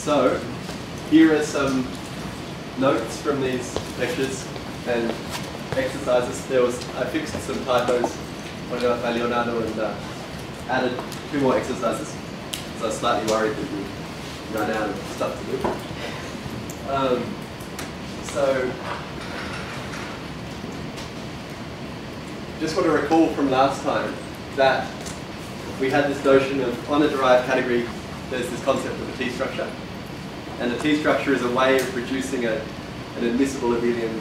So here are some notes from these lectures and exercises. I fixed some typos on Leonardo and added two more exercises, because I was slightly worried that we run out of stuff to do. So just want to recall from last time that we had this notion of, on a derived category, there's this concept of a t-structure. And the t-structure is a way of producing an admissible abelian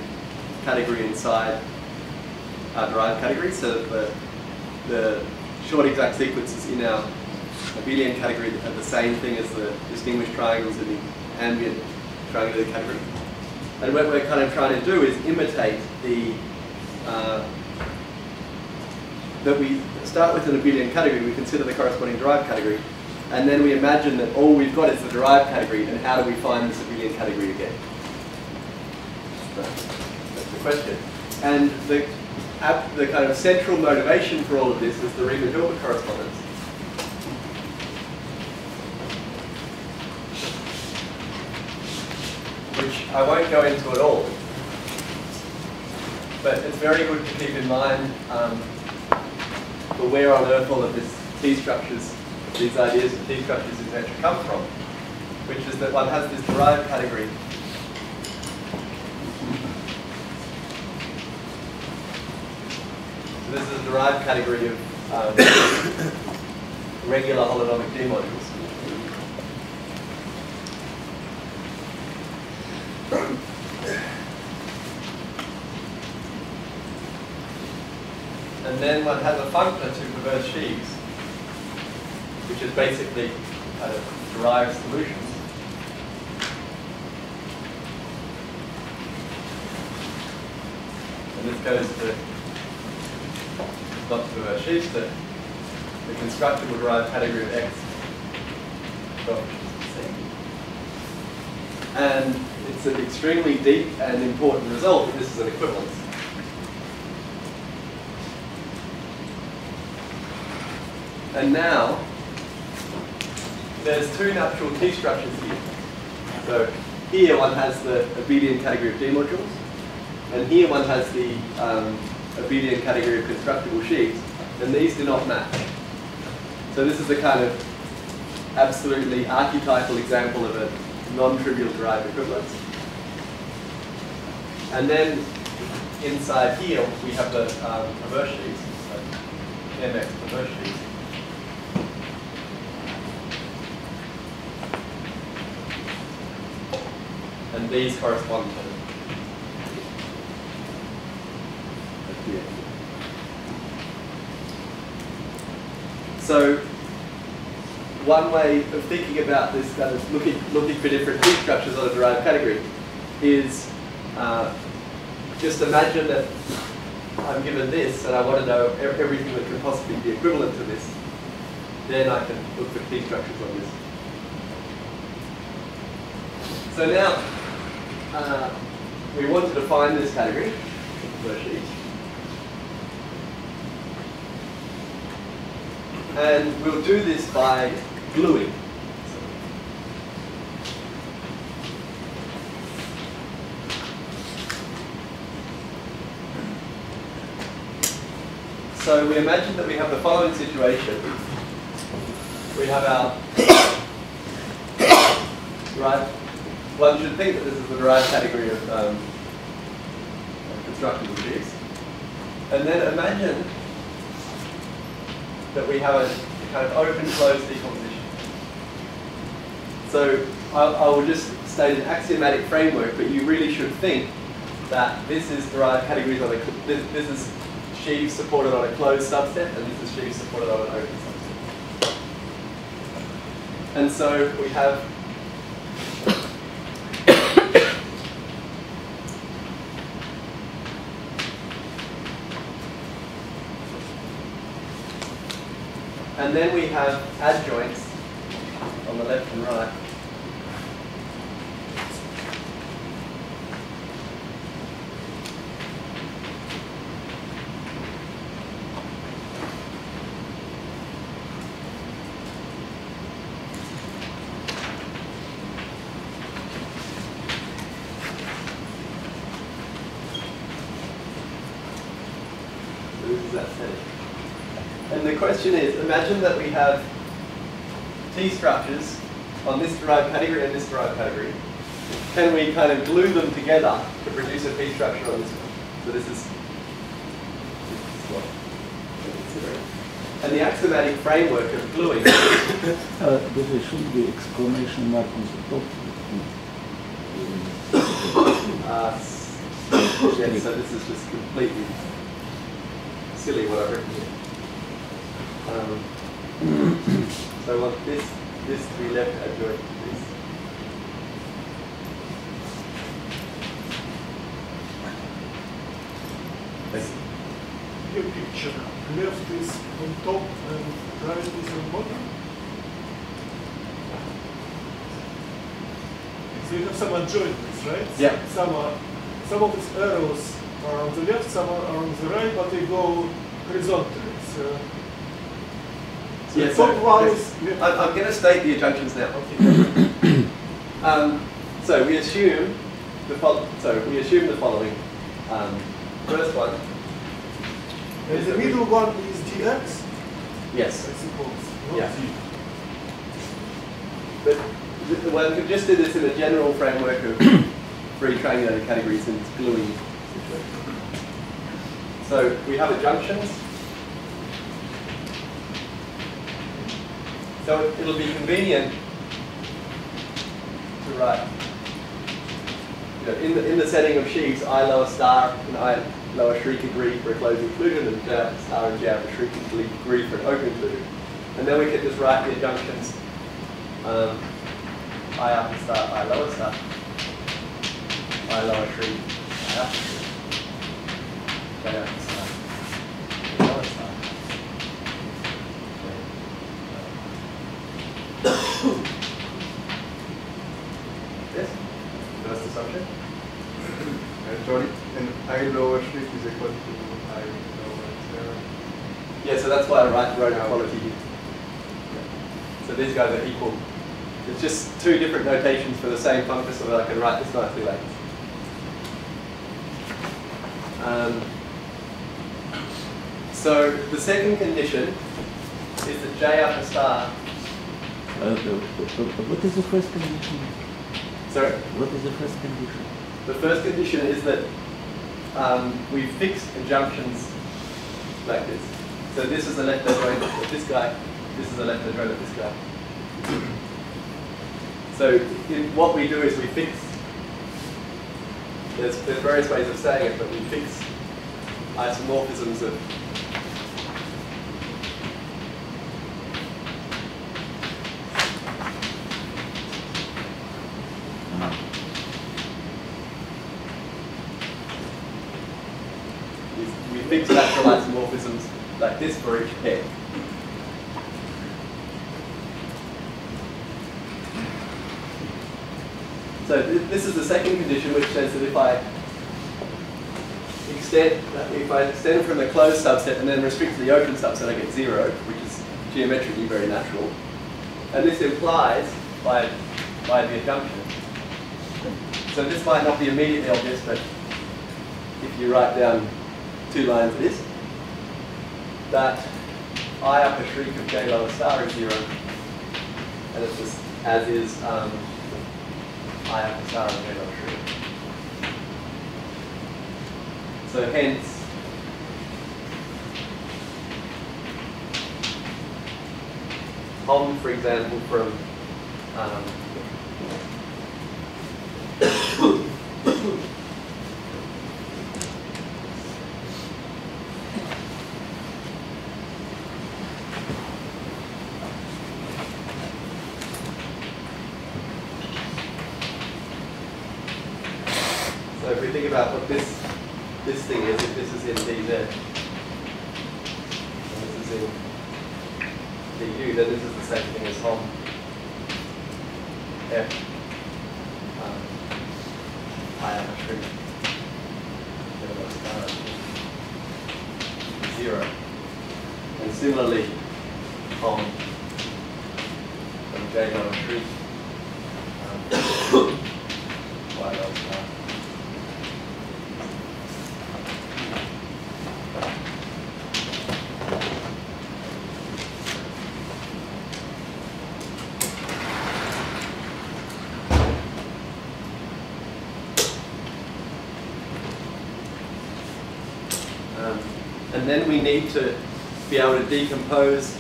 category inside our derived category, so that the short exact sequences in our abelian category are the same thing as the distinguished triangles in the ambient triangulated category. And what we're kind of trying to do is imitate the, that we start with an abelian category, we consider the corresponding derived category, and then we imagine that all we've got is the derived category, and how do we find this abelian category again? That's the question. And the kind of central motivation for all of this is the Riemann-Hilbert correspondence. Which I won't go into at all. But it's very good to keep in mind for where on earth all of these ideas of t-structures is actually come from, which is that one has this derived category. So this is a derived category of regular holonomic D-modules. And then one has a functor to perverse sheaves, which is basically kind of derived solutions. And this goes to, not to perverse sheaves, but the constructible derived category of X. And it's an extremely deep and important result that this is an equivalence. And now, there's two natural t-structures here. So here one has the abelian category of d-modules, and here one has the abelian category of constructible sheaves, and these do not match. So this is a kind of absolutely archetypal example of a non-trivial derived equivalence. And then inside here we have the perverse sheaves, so mx perverse sheaves. And these correspond to them. So one way of thinking about this, that is looking for different t-structures on a derived category, is just imagine that I'm given this and I want to know everything that could possibly be equivalent to this. Then I can look for t-structures on this. So now, we want to define this category, and we'll do this by gluing. So we imagine that we have the following situation. We have our one should think that this is the derived category of constructible sheaves. And then imagine that we have a kind of open-closed decomposition. So I will just state an axiomatic framework, but you really should think that this is derived categories on a, this is sheaves supported on a closed subset, and this is sheaves supported on an open subset. And so we have and then we have adjoints on the left and right. that finished. And the question is, imagine that we have t-structures on this derived category and this derived category. Can we kind of glue them together to produce a p-structure on this one? So this is what we're considering. And the axiomatic framework of gluing... there should be exclamation mark on the top. Yeah, so this is just completely silly what I've written here. So I want this to be left adjoint to this. Your picture left is on top and right is on bottom. So you have some adjointments, right? Yeah. Some of these arrows are on the left, some are on the right, but they go horizontally. So yeah, I'm going to state the adjunctions now. Okay. So we assume the following. First one. And the middle one is dx. Yes. I suppose. Yeah. But one could just do this in a general framework of three triangulated categories and it's gluing situation. So we have adjunctions. So it'll be convenient to write, in the setting of sheaves, I lower star and I lower shriek agree for a closed inclusion, and J star and J for shriek agree for an open inclusion. And then we can just write the adjunctions, I upper star, I lower shriek, I upper shriek, J upper star, I lower star. Yes? First assumption. And I lower shriek is equal to I lower. Yeah, so that's why I wrote equality here. Yeah. So these guys are equal. It's just two different notations for the same function, so that I can write this nicely later. So the second condition is that J upper star. What is the first condition? Sorry? What is the first condition? The first condition is that we fix adjunctions like this. So this is a left adjoint of this guy, this is a left adjoint of this guy. So what we do is we fix, there's various ways of saying it, but we fix isomorphisms of fixed natural isomorphisms like this for each pair. So this is the second condition, which says that if I extend from the closed subset and then restrict to the open subset, I get 0, which is geometrically very natural. And this implies by the adjunction. So this might not be immediately obvious, but if you write down two lines of this, that I upper shriek of J lower star is 0, and it's just as is I upper star of J lower shriek. So hence, Hom, for example, from and then we need to be able to decompose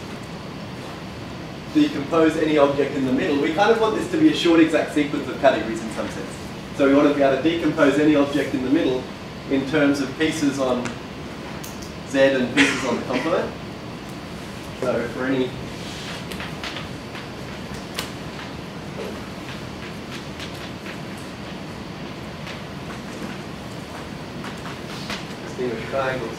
any object in the middle. We kind of want this to be a short exact sequence of categories in some sense. So we want to be able to decompose any object in the middle in terms of pieces on Z and pieces on the complement. So for any distinguished triangles.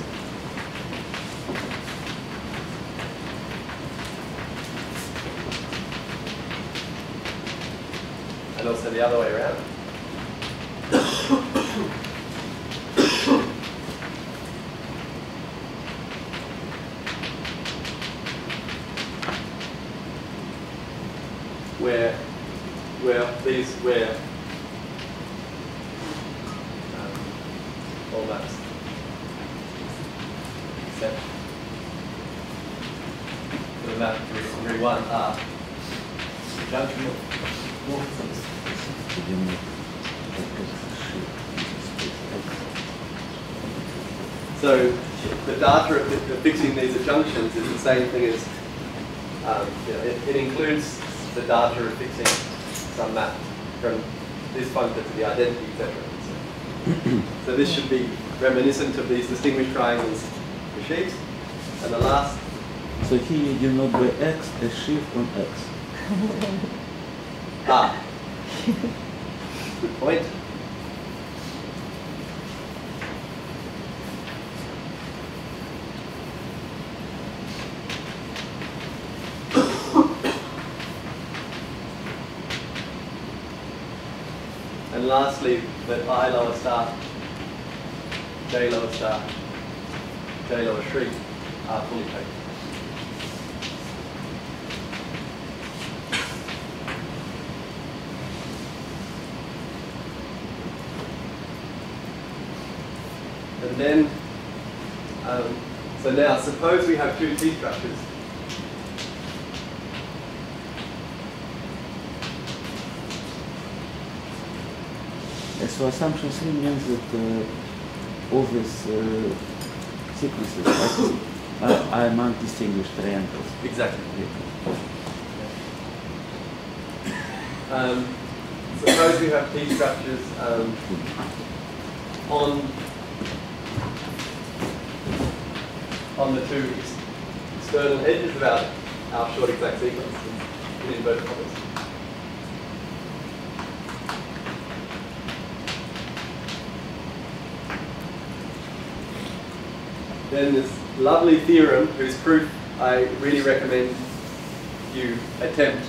And also the other way around. Where all maps except the map 3.1 are conjunctional morphisms. So the data of fixing these adjunctions is the same thing as it includes the data of fixing some map from this functor to the identity, etc. So this should be reminiscent of these distinguished triangles for sheaves. And the last. So here you give not by X a sheaf on X. Ah. Good point. And lastly, that I lower star, J lower star, J lower shriek are fully taken. And then, so now suppose we have two T-structures. So assumption 3 means that all these sequences are among distinguished triangles. Exactly. Yeah. Suppose we have these structures on the two external edges of our short exact sequence in inverted commas. Then this lovely theorem, whose proof I really recommend you attempt.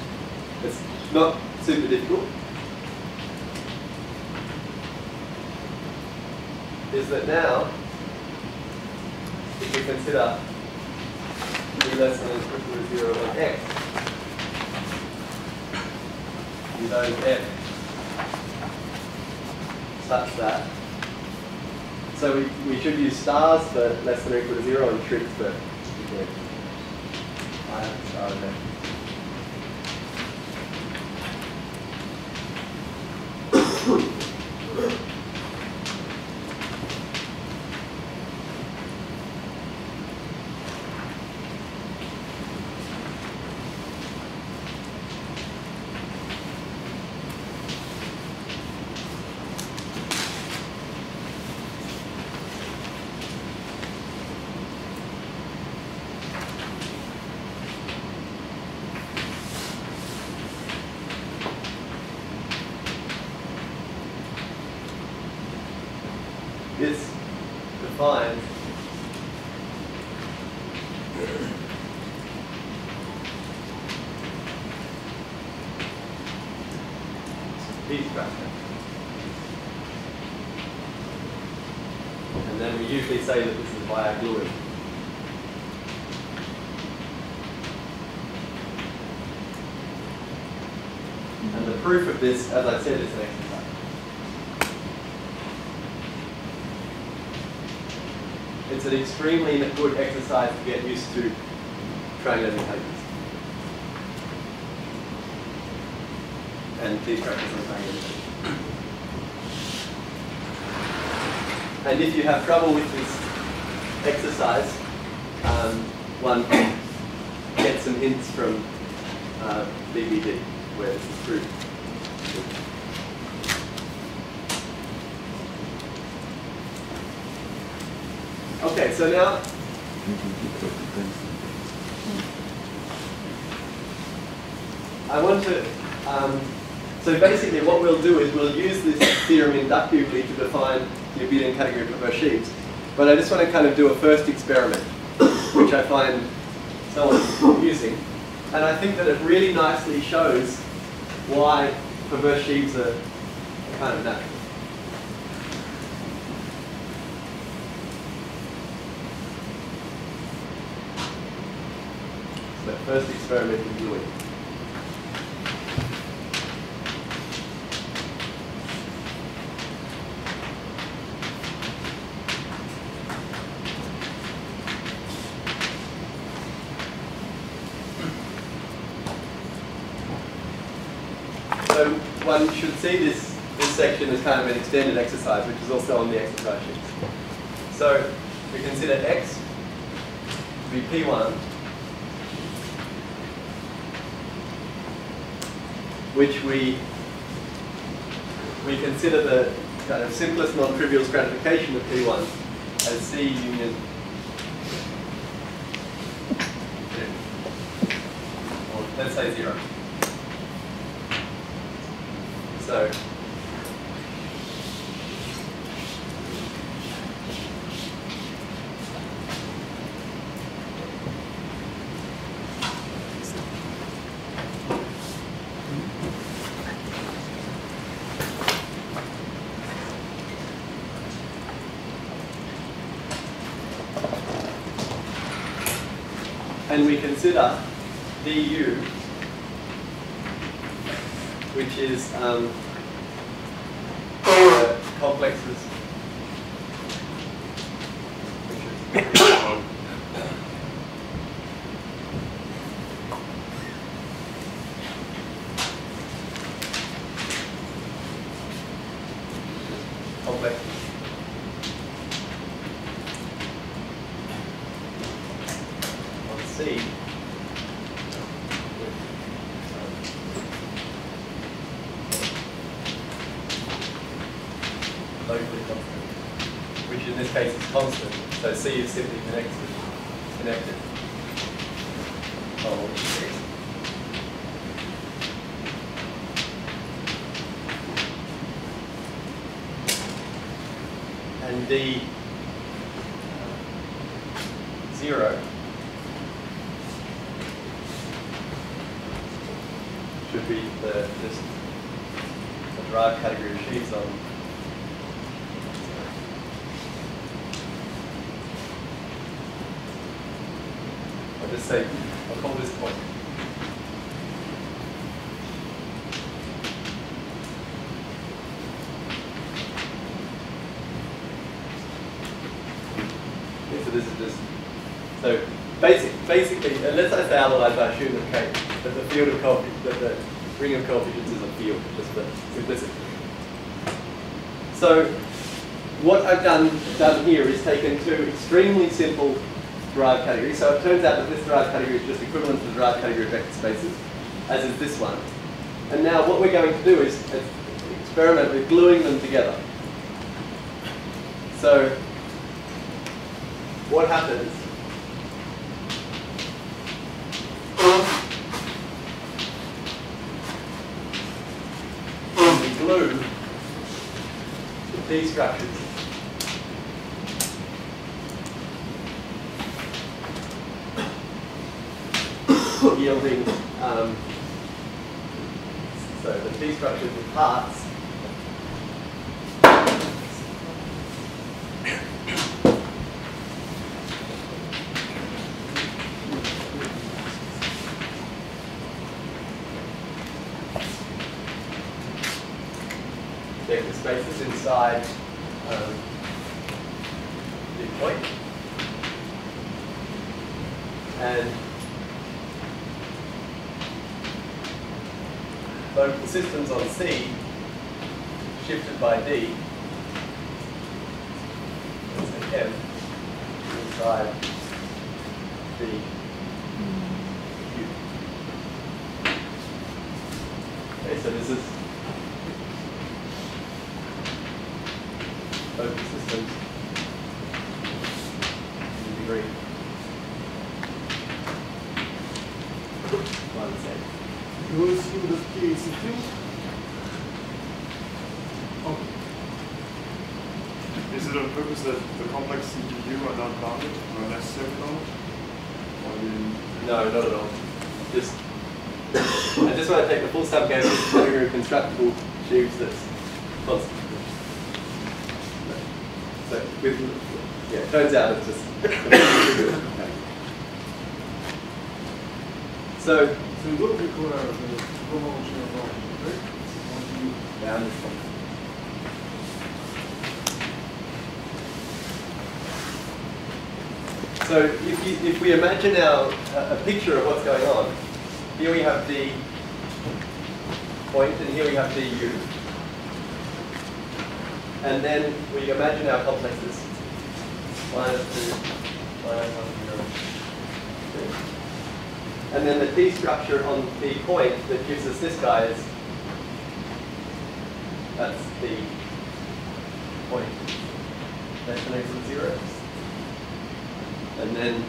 It's not super difficult. Is that now, if we consider d less than or equal to 0 on x, we know f such that. So we should use stars for less than or equal to 0 and shrieks for I have a star there. This defines T-structure. And then we usually say that this is via gluing. And the proof of this, as I said, is an exercise. It's an extremely good exercise to get used to triangulated categories. And these practices on triangulated categories. And if you have trouble with this exercise, one can get some hints from BBD, where this is proved. Okay, so now. I want to, so basically what we'll do is we'll use this theorem inductively to define the abelian category of perverse sheaves. But I just want to kind of do a first experiment, which I find somewhat confusing. And I think that it really nicely shows why perverse sheaves are kind of natural. So first experiment in doing. One should see this section as kind of an extended exercise, which is also on the exercise sheet. So we consider x to be P1, which we consider the kind of simplest non-trivial stratification of P1 as C union or let's say 0. So and we consider du, which is complexes. C is simply connected. Oh, okay. And D 0 should be the derived category of sheaves on. Just say, I'll call this point. Okay, so this is just, so basically, unless I say otherwise, I assume that the field of coefficients, that the ring of coefficients is a field, just for simplicity. So what I've done here is taken two extremely simple derived category. So it turns out that this derived category is just equivalent to the derived category of vector spaces, as is this one. And now what we're going to do is experiment with gluing them together. So what happens when we glue these structures? Yielding, so the t-structures with parts vector spaces inside the point and local systems on C shifted by D, that's M, inside the cube. Okay, so this is open systems in degree 1 second. You will assume that K is a field? Okay. Is it on purpose that the complex CPU are not bounded or necessarily bounded? No, not at all. Just I just want to take the full subgame of the category of constructible sheaves that's constant. So yeah, it turns out it's just so you don't require the homology of bound, right? So if we imagine a picture of what's going on, here we have the point and here we have the u. And then we imagine our complexes. -2, -1, 0, 2. And then the t-structure on the point that gives us this guy is, that's the point that connects with zeros. And then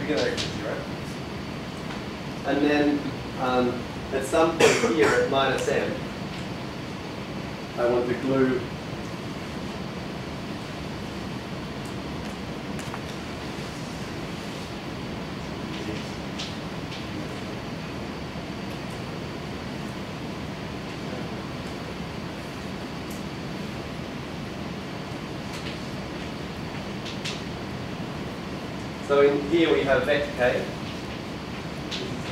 we get that to 0. And then at some point here at -m, I want to glue here we have vector k. This is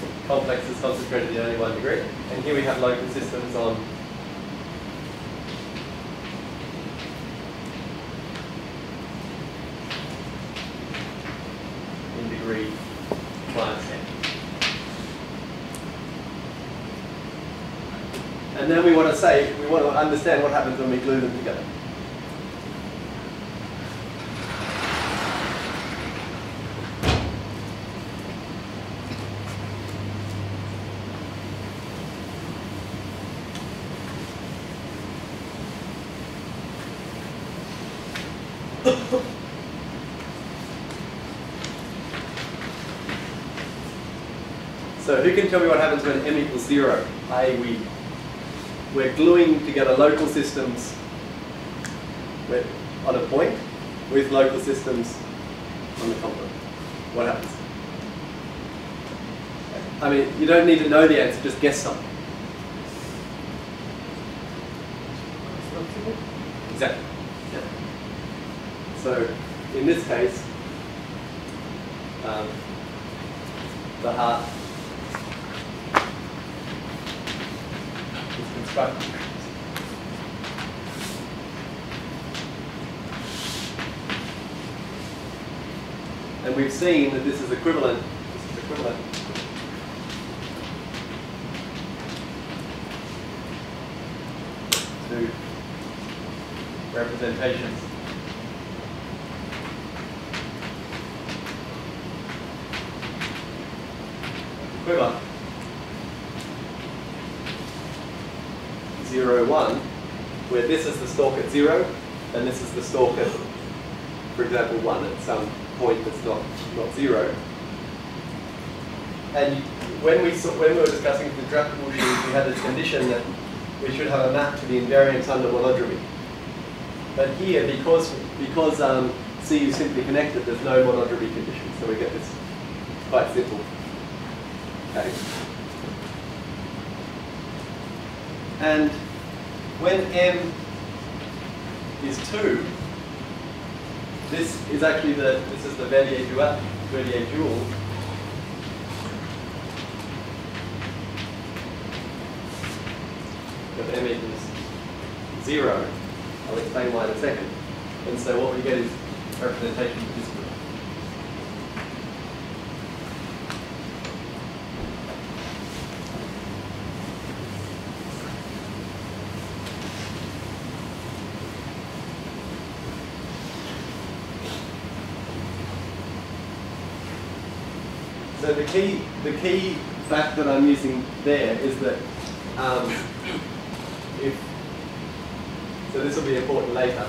the complexes concentrated in only 1 degree. And here we have local systems on in degree -10. And then we want to say, we want to understand what happens when we glue them together. So who can tell me what happens when m = 0? We're gluing together local systems with, on a point with local systems on the complement. What happens? I mean, you don't need to know the answer, just guess something. Exactly. Yeah. So in this case, the heart constructed. And we've seen that this is equivalent. This is equivalent to representations of the quiver. 0, 1, where this is the stalk at 0, and this is the stalk at, for example, 1 at some point that's not 0. And when we were discussing constructible sheaves, we had this condition that we should have a map to the invariants under monodromy. But here, because C is simply connected, there's no monodromy condition, so we get this quite simple case. And when m is 2, this is actually the Verdier dual. If m = 0, I'll explain why in a second. And so what we get is representation of this group. So the key fact that I'm using there is that so this will be important later.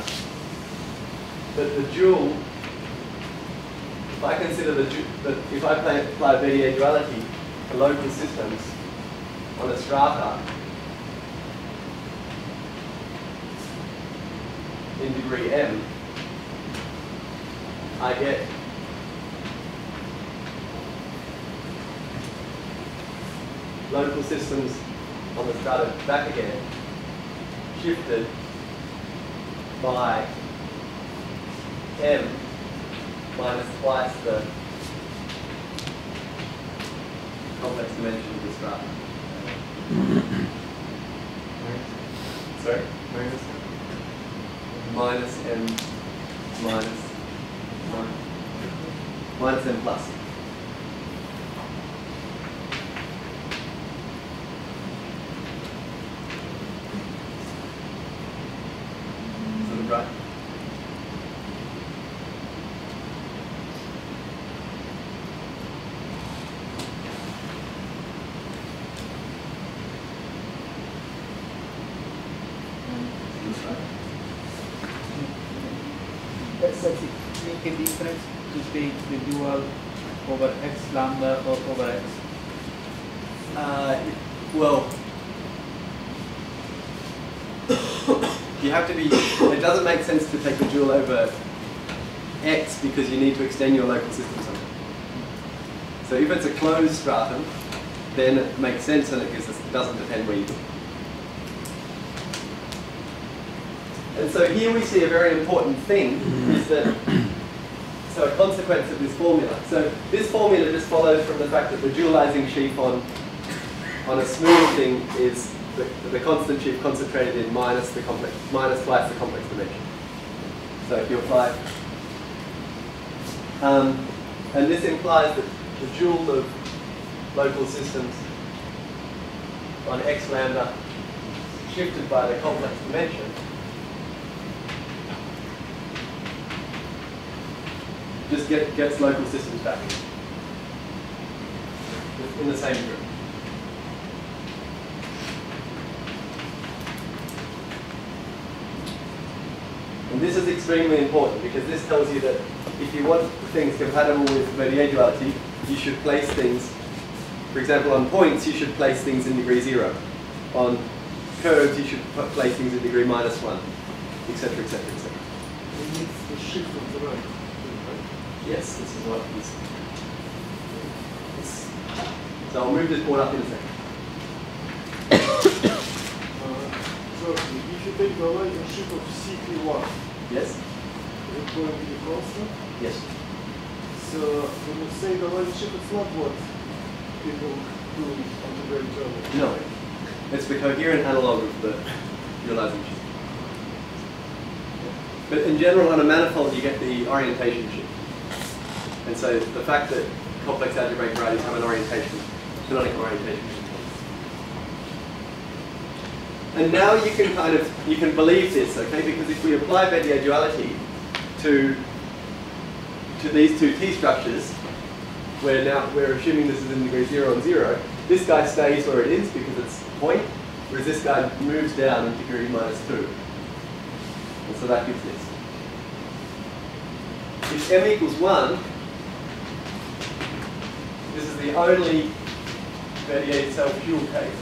That the dual, if I consider that if I apply Verdier duality to local systems on a strata in degree M, I get local systems on the strata back again, shifted by M minus twice the complex dimension of the strata. Sorry? Minus M. Minus M minus 1. Minus M plus. Right. Does it make a difference to take the dual over x lambda or over x? Well, you have to be, it doesn't make sense to take the dual over x because you need to extend your local system somewhere. So if it's a closed stratum, then it makes sense and it doesn't depend where you do. And so here we see a very important thing, is that, so a consequence of this formula. So this formula just follows from the fact that the dualizing sheaf on a smooth thing is the constant sheaf concentrated in minus twice the complex dimension. So if you apply, and this implies that the dual of local systems on x lambda shifted by the complex dimension just gets local systems back in the same group. And this is extremely important because this tells you that if you want things compatible with Verdier duality, you should place things, for example, on points, you should place things in degree 0. On curves, you should place things in degree -1, etc., etc., etc. It needs the shift of the right. Yes, this is what it is. Yes. So I'll move this board up in a second. If you take the relationship of CP1, yes, it's going to be a constant. Yes. So when you say the relationship, it's not what people do on the great level. No, it's the coherent analog of the dualizing sheaf. But in general, on a manifold, you get the orientation shift, and so the fact that complex algebraic varieties have an orientation, canonical orientation shift. And now you can believe this, okay? Because if we apply Verdier duality to these two t-structures, where now we're assuming this is in degree 0 and 0, this guy stays where it is because it's a point, whereas this guy moves down in degree -2. And so that gives this. If m equals 1, this is the only Verdier self-dual case.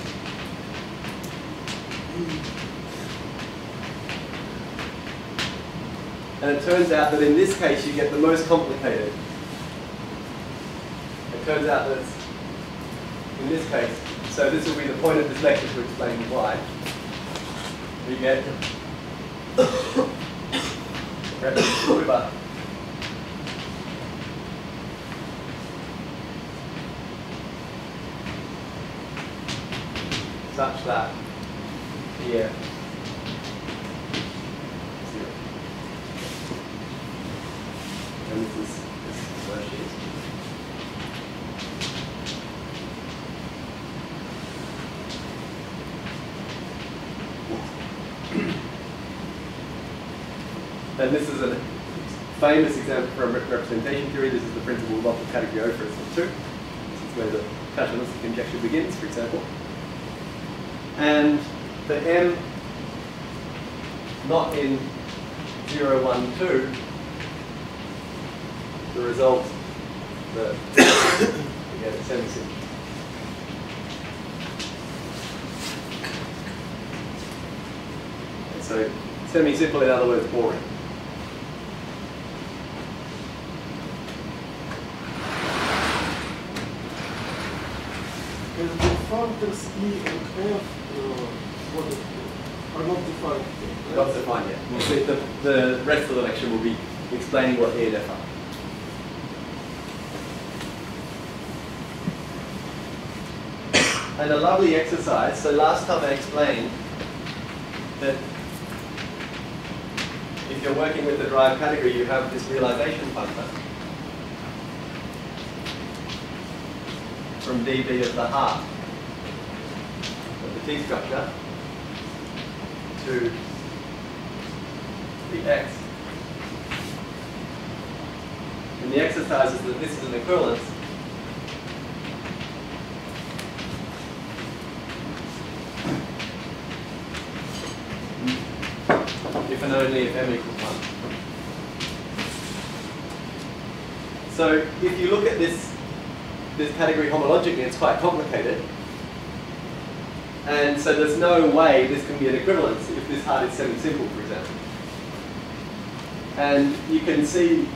And it turns out that in this case you get the most complicated. It turns out that in this case, so this will be the point of this lecture to explain why. You get such that here. And this is where she is. And this is a famous example from representation theory. This is the principle of category O for itself too. where the deterministic conjecture begins, for example. And the M not in 0, 1, 2, the result that we get at 76. So semi-simple, in other words, boring. And the functors E and F are not defined yet. Not defined yet. We'll see the rest of the lecture will be explaining what E and F are. And a lovely exercise. So last time I explained that if you're working with the derived category, you have this realization functor from dB of the half of the t-structure to the x. And the exercise is that this is an equivalence if and only if m equals 1. So if you look at this category homologically, it's quite complicated. And so there's no way this can be an equivalence if this part is semi-simple, for example. And you can see,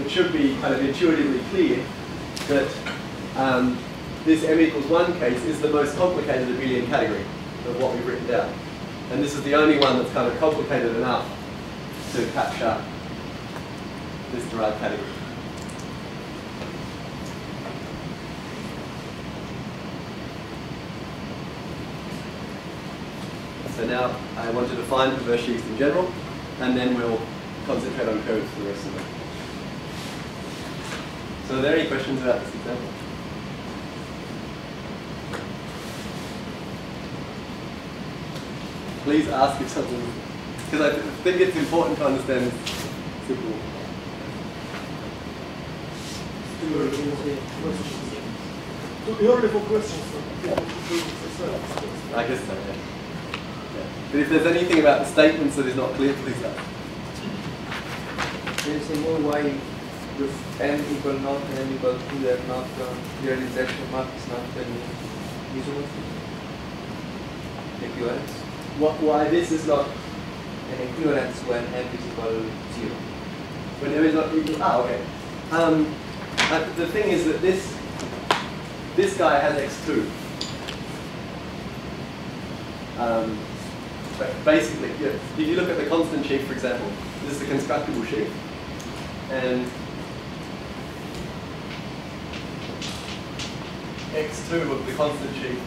it should be kind of intuitively clear that this m equals 1 case is the most complicated abelian category of what we've written down. And this is the only one that's kind of complicated enough to capture this derived category. So now I want to define perverse sheaves in general, and then we'll concentrate on curves for the rest of it. So are there any questions about this example? Please ask if something, because I think it's important to understand this simple. Too early for questions. I guess so, yeah. But if there's anything about the statements that is not clear, please ask. There is a more why this n equal not and n equal 2, that not realization mark is not any reasonable equivalence. Why this is not an equivalence when m is equal to 0. When m is not equal, okay. The thing is that this guy has x2. Basically, yeah, if you look at the constant sheaf, for example, this is the constructible sheaf, and x2 of the constant sheaf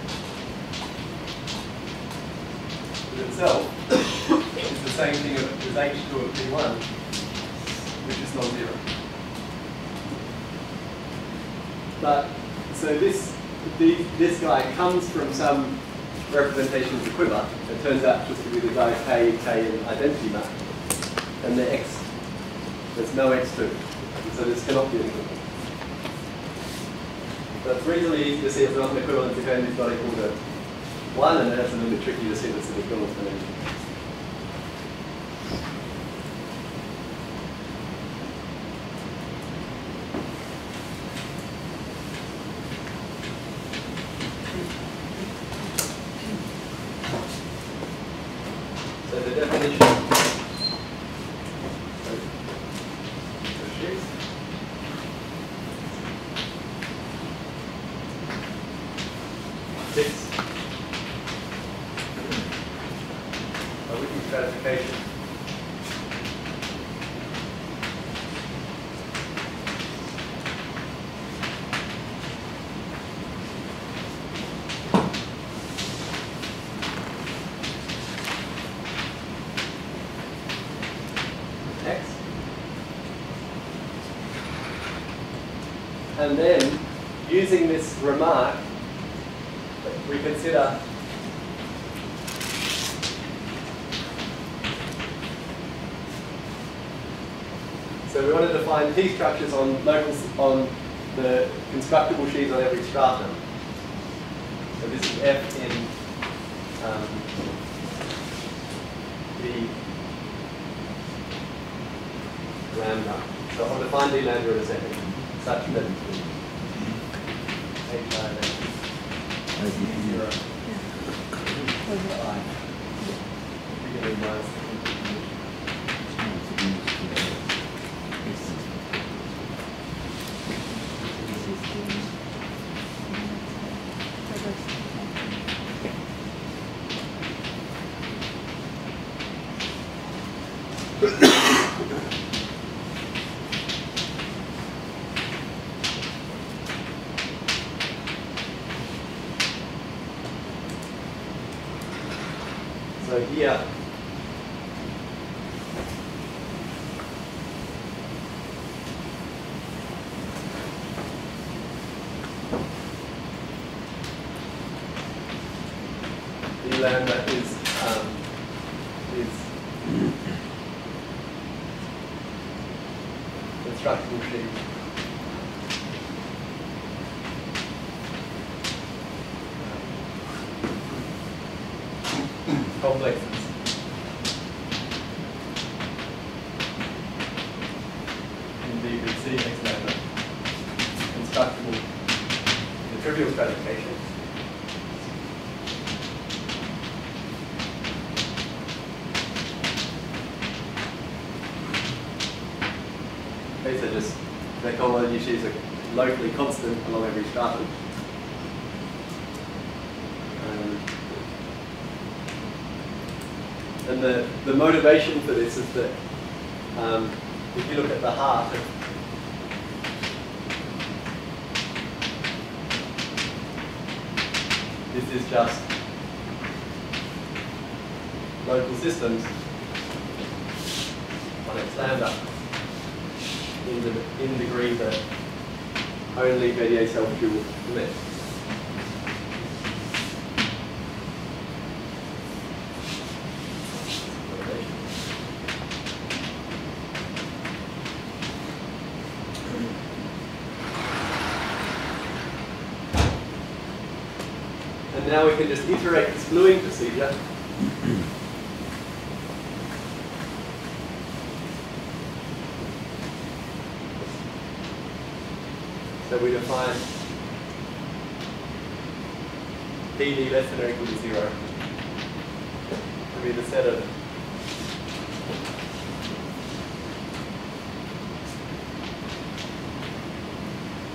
itself is the same thing as h2 of p1, which is non-zero. But so this guy comes from some representation of the quiver. It turns out just to be the guy k and identity map, and the x. There's no x2, so this cannot be an equivalent. But it's reasonably easy to see it's not an equivalent if n is not equal to 1, and that's a little bit tricky to see that's an equivalence for anything. So the definition of sheaves fits stratification X, and then using this remark we consider . So we want to define t-structures on the constructible sheaves on every stratum. So this is F in the lambda. So I'll define the lambda in a second, such that so here, the lambda is constructible sheaf. Sheaves are locally constant along every stratum. And the motivation for this is that if you look at the heart of, this is just local systems on its lambda. In the degree that only Verdier self-dual will permit. And now we can just iterate this bluing procedure. So we define PD less than or equal to 0 to be the set of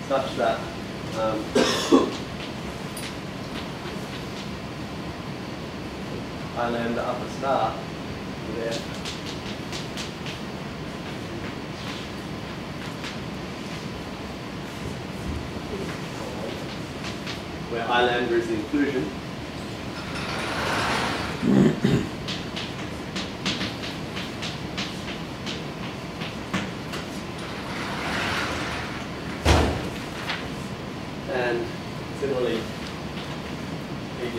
such that I lambda upper star there. Where I lambda is the inclusion. And similarly, PD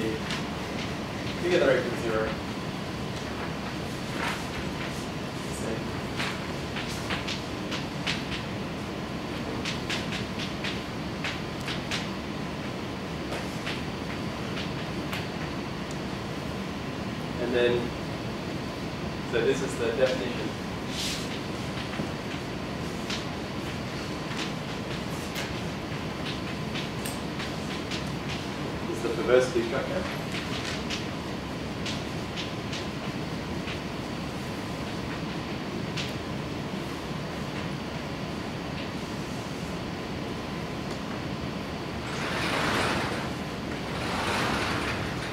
together equal to 0. Then, so this is the definition. This is the perverse T-structure.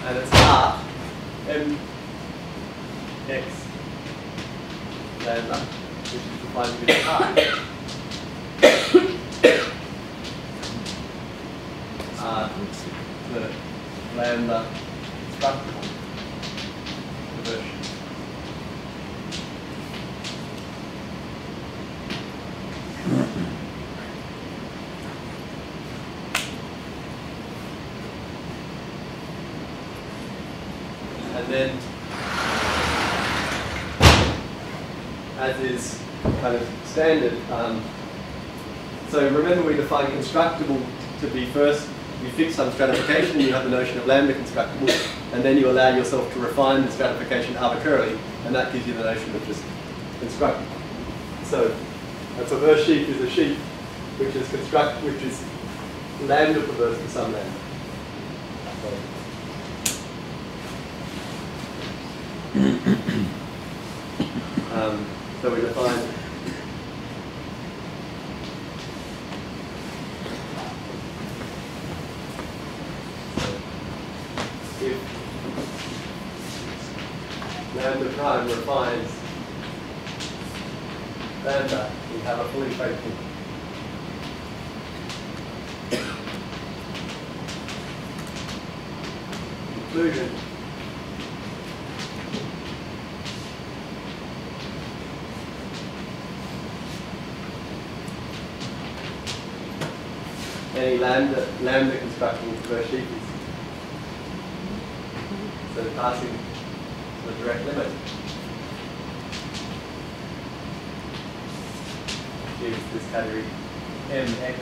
And it's half X lambda, which is defined to be the the lambda constructible perversion. And then as is kind of standard, So remember, we define constructible to be first, you fix some stratification, you have the notion of lambda constructible, and then you allow yourself to refine the stratification arbitrarily, and that gives you the notion of just constructible. So a perverse sheaf is a sheaf which is lambda perverse to some lambda. So we define if lambda prime refines lambda, we have a fully faithful conclusion. Any lambda constructible perverse sheaf is so passing the direct limit gives this category mx.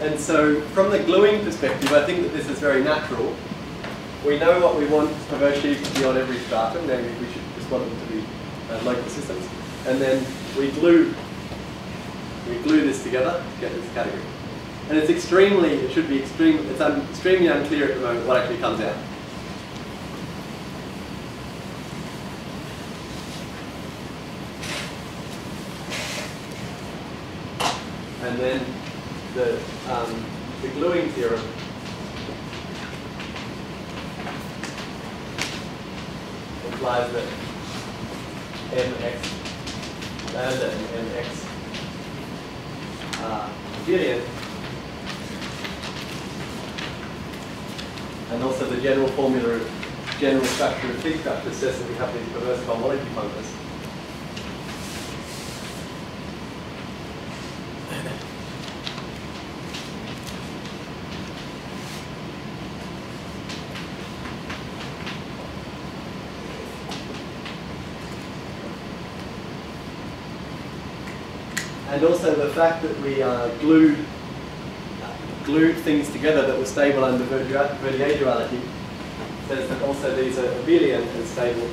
And so from the gluing perspective, I think that this is very natural. We know what we want perverse sheaves to be on every stratum, namely we should just want them to be local systems. And then we glue this together to get this category. And it's extremely, it's extremely unclear at the moment what actually comes out. And then the gluing theorem implies that mx lambda and mx are abelian, and also the general formula of general structure of t-structure says that we have these perverse cohomology functors. And also the fact that we glued things together that were stable under Verdier duality says that also these are abelian and stable.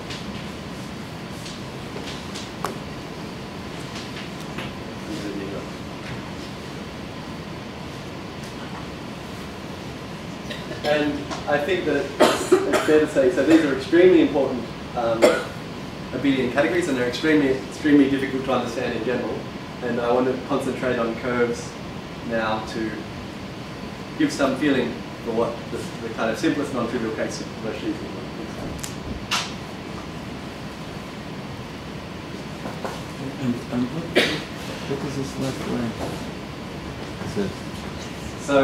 And I think that it's fair to say, so these are extremely important abelian categories, and they're extremely difficult to understand in general. And I want to concentrate on curves now to give some feeling for what the kind of simplest non-trivial case of perverse sheaves is. And what is this left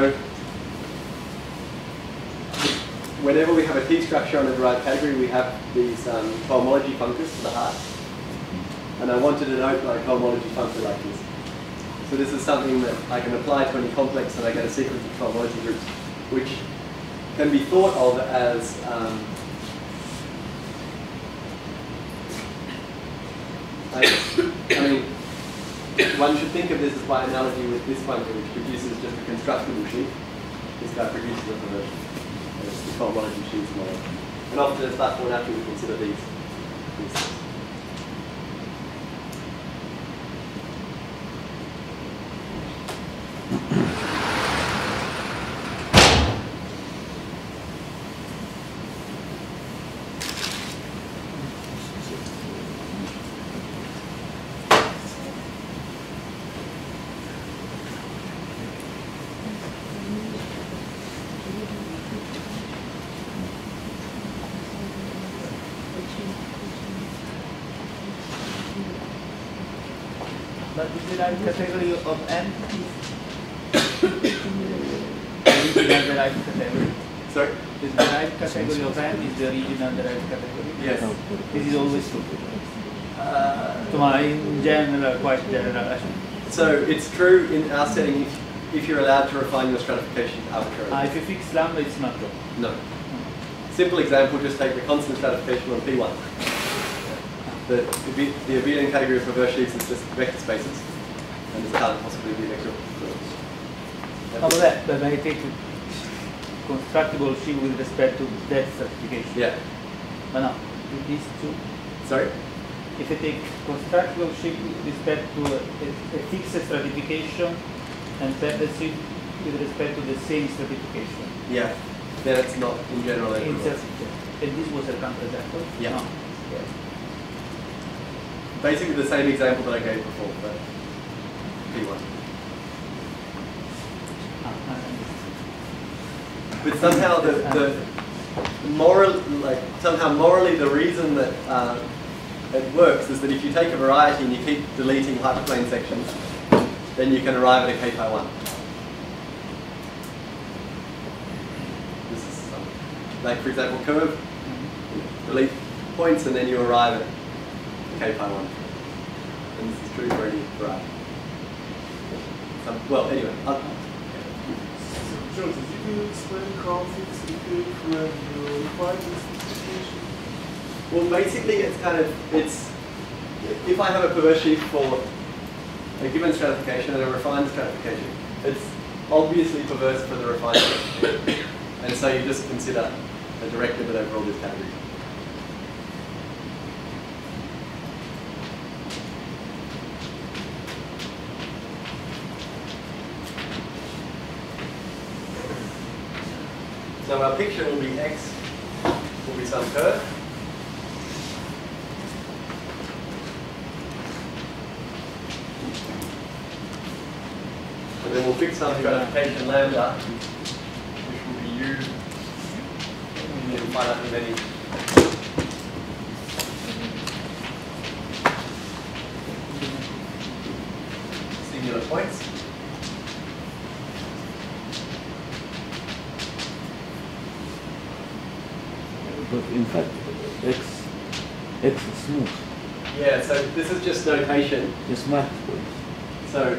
leg? So whenever we have a t-structure on a derived category, we have these cohomology functors for the heart. And I wanted to note my cohomology functor like this. So this is something that I can apply to any complex and I get a sequence of cohomology groups, which can be thought of as I mean, one should think of this as by analogy with this functor, which produces just a constructible sheaf. This guy produces a perverse sheaf. It's the cohomology sheaves model. And often it's much more natural to consider these. But is it a category of entities? Is the derived category? Sorry? Is the derived category of n is the original derived category? Yes. This is always true. To my general, quite general actually. So it's true in our setting if you're allowed to refine your stratification arbitrarily. If you fix lambda, it's not true. No. Simple example, just take the constant stratification on P1. The abelian category of perverse sheaves is just vector spaces, and this can't possibly be vector. How about that? But I take constructible sheaf with respect to that stratification. Yeah. But no, these two. Sorry? If I take constructible sheaf with respect to a fixed stratification and perverse sheaf with respect to the same stratification. Yeah. Then it's not in general. And this was a counterexample? Yeah. No. Yeah. Basically the same example that I gave before, but P1. But somehow morally the reason that it works is that if you take a variety and you keep deleting hyperplane sections, then you can arrive at a K pi 1. This is something. Like for example, curve, delete points, and then you arrive at K pi 1. And this is true for any variety. Well, anyway. George, did you explain conflicts if you require this specification? Well, basically it's kind of, if I have a perverse sheaf for a given stratification and a refined stratification, it's obviously perverse for the refined stratification. And so you just consider a directive over all these categories. So our picture will be X will be some curve. And then we'll fix some stratification lambda, which will be U. And we'll find out how many. Singular points. But in fact, X is smooth. Yeah, so this is just notation. It's math points. So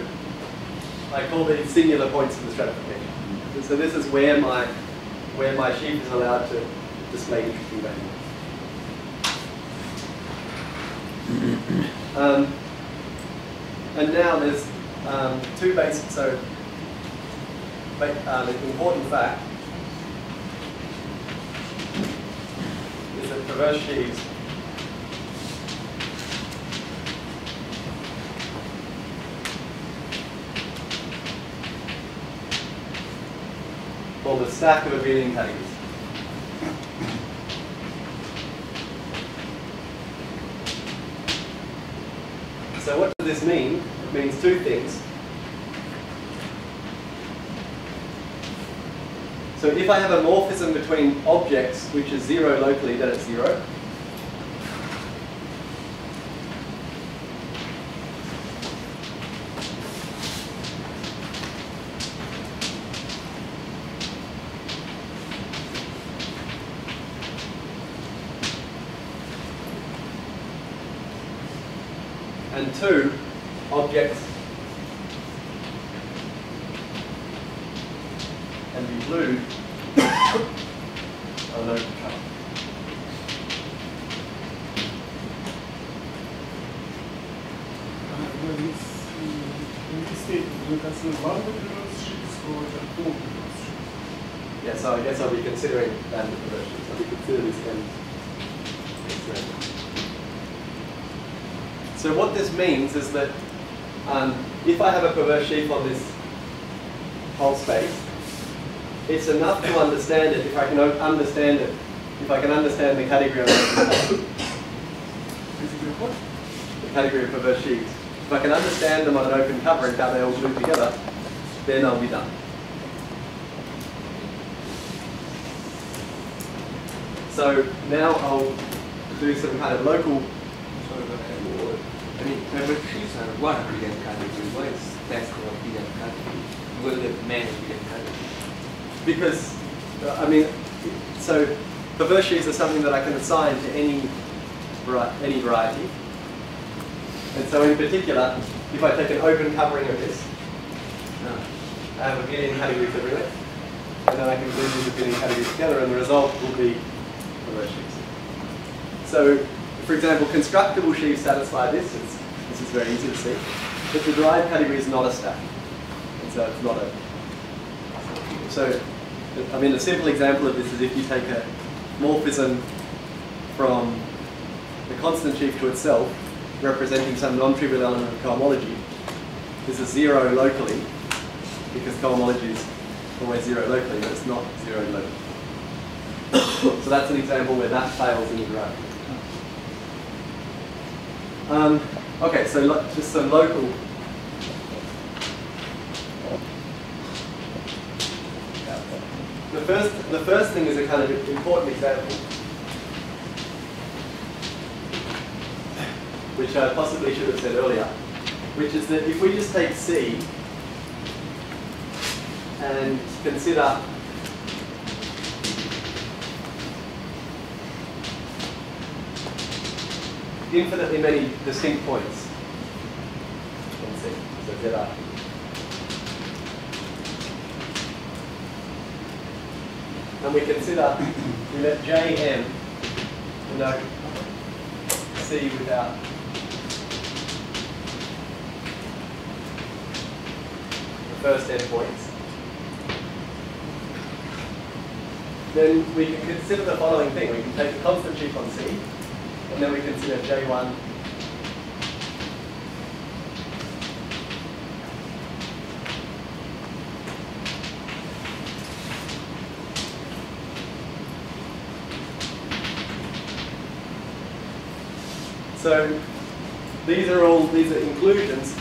I call these singular points of the stratification. Mm-hmm. So this is where my sheaf is allowed to display interesting values. And now there's two basic, an important fact. Perverse sheaves form a stack of abelian categories. So what does this mean? It means two things. So if I have a morphism between objects which is 0 locally, then it's 0. And two, objects blue are local. In this state, do you consider lambda perverse sheaves or all perverse sheaves? Yeah, so I guess I'll be considering lambda perverse sheaves. I'll be considering this end. So what this means is that if I have a perverse sheaf on this whole space, it's enough to understand it if I can understand it. If I can understand the category of the category of perverse sheaves. If I can understand them on an open cover and how they all move together, then I'll be done. So now I'll do some kind of local I mean, perverse sheaves are one abelian category. Why is that called abelian category? Will there many abelian categories? Because, I mean, so perverse sheaves are something that I can assign to any variety. And so in particular, if I take an open covering of this, I have abelian categories everywhere. And then I can group these abelian categories together, and the result will be perverse sheaves. So, for example, constructible sheaves satisfy this. This is very easy to see. But the derived category is not a stack. And so it's not a... So, I mean, a simple example of this is if you take a morphism from the constant sheaf to itself, representing some non-trivial element of cohomology. This is zero locally, because cohomology is always zero locally, but it's not zero locally. So that's an example where that fails in the derived category. Okay, so just some local. The first thing is a kind of important example, which I possibly should have said earlier, which is that if we just take C and consider infinitely many distinct points. Let's see. So there are. And we consider, we let Jm denote C without the first n points. Then we can consider the following thing. We can take the constant sheaf on C. And then we consider J1 . So these are inclusions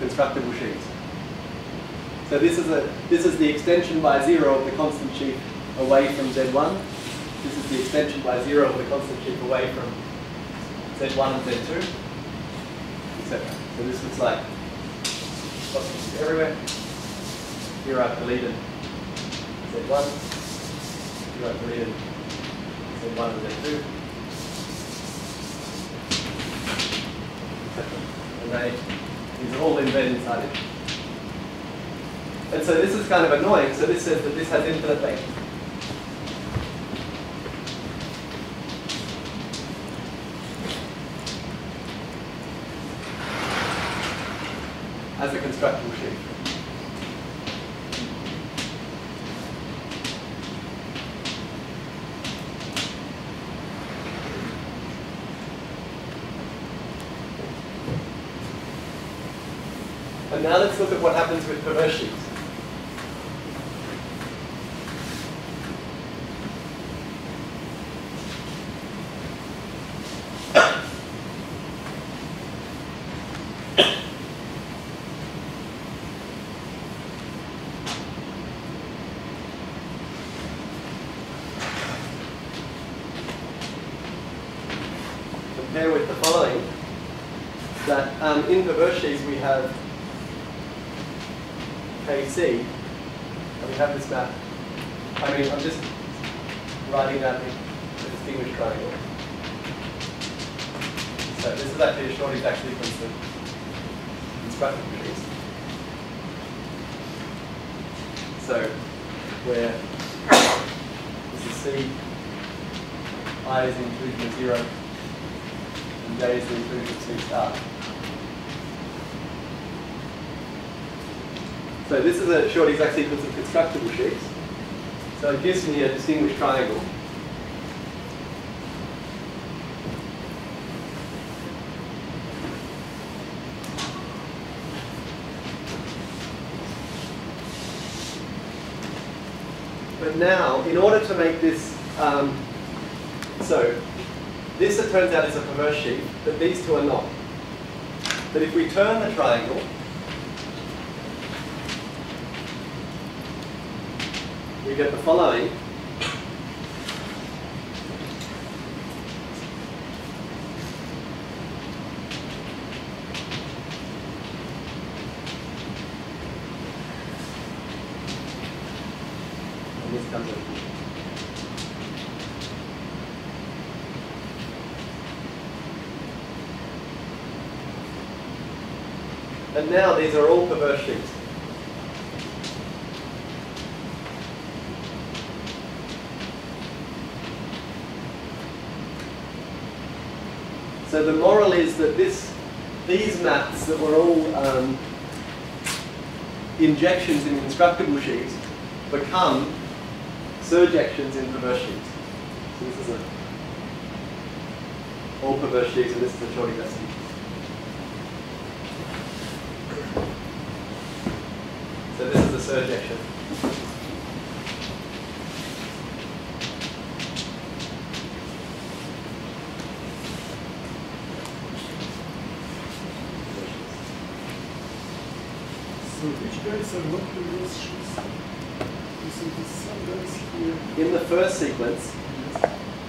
constructible sheaves. So this is the extension by zero of the constant sheaf away from Z1. This is the extension by zero of the constant sheaf away from Z1 and Z2, etc. So this looks like constant sheaf everywhere. Here I've deleted Z1. Here I've deleted Z1 and Z2, etc. And these are all embedded inside it. And so this is kind of annoying, so this says that this has infinite length. As a constructible sheaf. And now let's look at what happens with perverse sheaves. Compare with the following, that in perverse sheaves we have KC, and we have this map. I mean, I'm just writing that in a distinguished triangle. So this is actually a short exact sequence of constructible sheaves. So where this is C, I is the inclusion of 0, and J is the inclusion of C-star. So this is a short exact sequence of constructible sheaves. So it gives me a distinguished triangle. But now, in order to make this, so this, it turns out, is a perverse sheaf, but these two are not. But if we turn the triangle, you get the following. And now these are all perverse sheaves. So the moral is that these maths that were all injections in constructible sheaves become surjections in perverse sheaves. So this is all perverse sheaves, and this is a Chorley lesson. So this is the surjection. So which guys are not perverse sheaves? In the first sequence.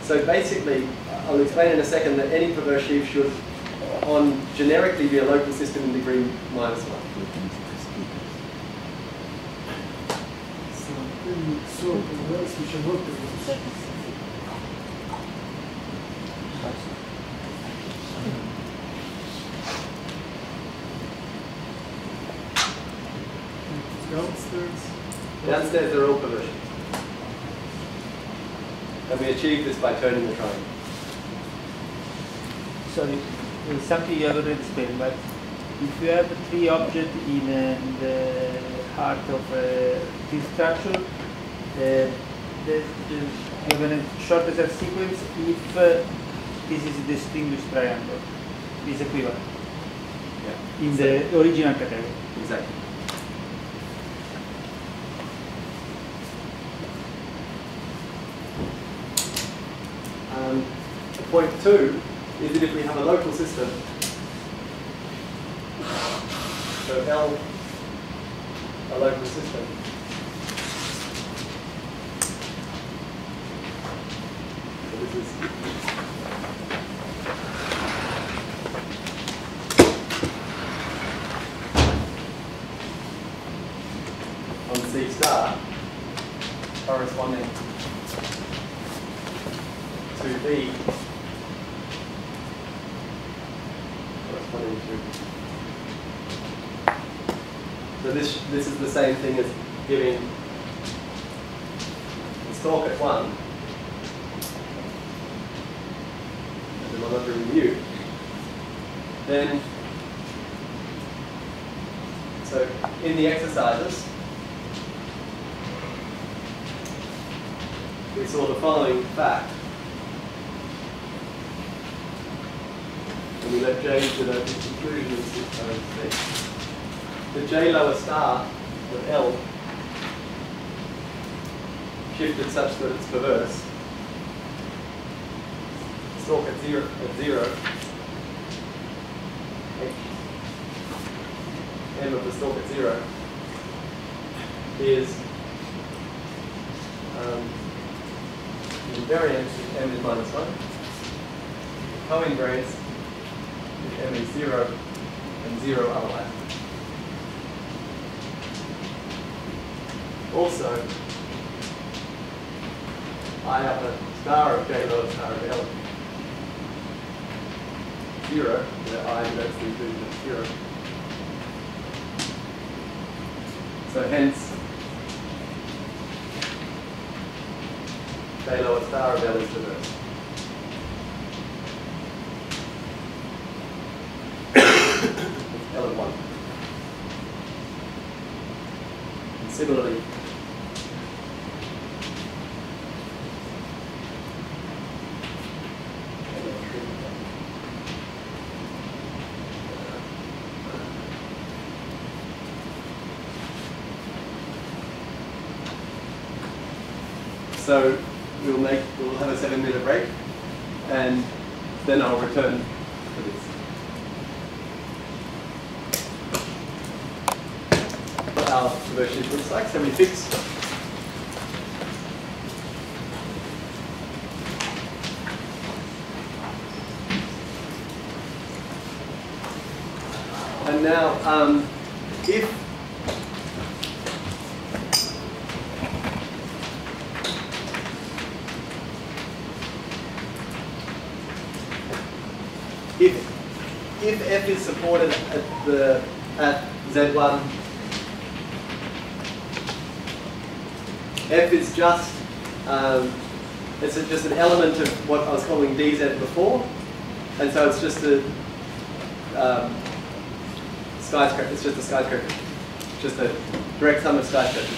So basically, I'll explain in a second that any perverse sheaf should, on generically, be a local system in degree -1. So perverse which are not perverse. Downstairs they're all perversions. And we achieve this by turning the triangle. Sorry, something you already explained, but if you have three objects in the heart of T-structure, you're going to shorten that sequence if this is a distinguished triangle, is equivalent, yeah, in the original category. Exactly. Point two is that if we have a local system, so L, a local system, on C' corresponding to B corresponding to. So this is the same thing as giving the stalk at 1 monodromy mu, then, so in the exercises, we saw the following fact. And we left James with a conclusion of 6 the J lower star of L shifted such that it's perverse. Stalk at 0, H, M of the stalk at 0 is invariance if M is -1, co-invariance if M is 0 and 0 otherwise. Also, I have a star of J lower star of L 0, where I is actually included at 0. So hence, J lower star of L is perverse. L of 1. And similarly, so we'll have a 7-minute break, and then I'll return for this. What our perverse sheaf looks like, so we fix on now. If f is supported at the z1, f is just it's just an element of what I was calling dz before, and so it's just a skyscraper. It's just a skyscraper, just a direct sum of skyscrapers.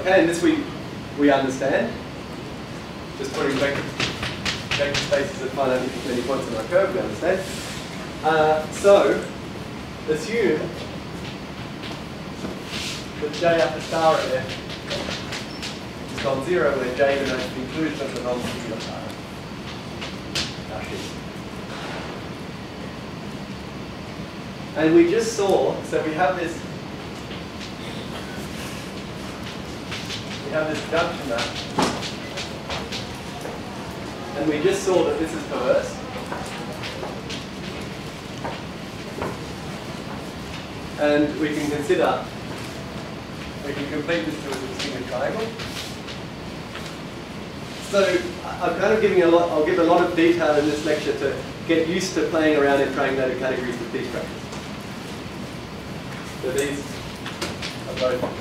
Okay, and this we understand. Just putting vector spaces at finite many points on our curve, we understand. So, assume that j up to star at f is non-zero, where j even has the inclusion of the non-zero star. And we just saw, so we have this. We have this deduction map, and we just saw that this is perverse, and we can consider, we can complete this to a distinguished triangle. So I'm kind of giving a lot. I'll give a lot of detail in this lecture to get used to playing around in triangulated categories with these structures. So these are both.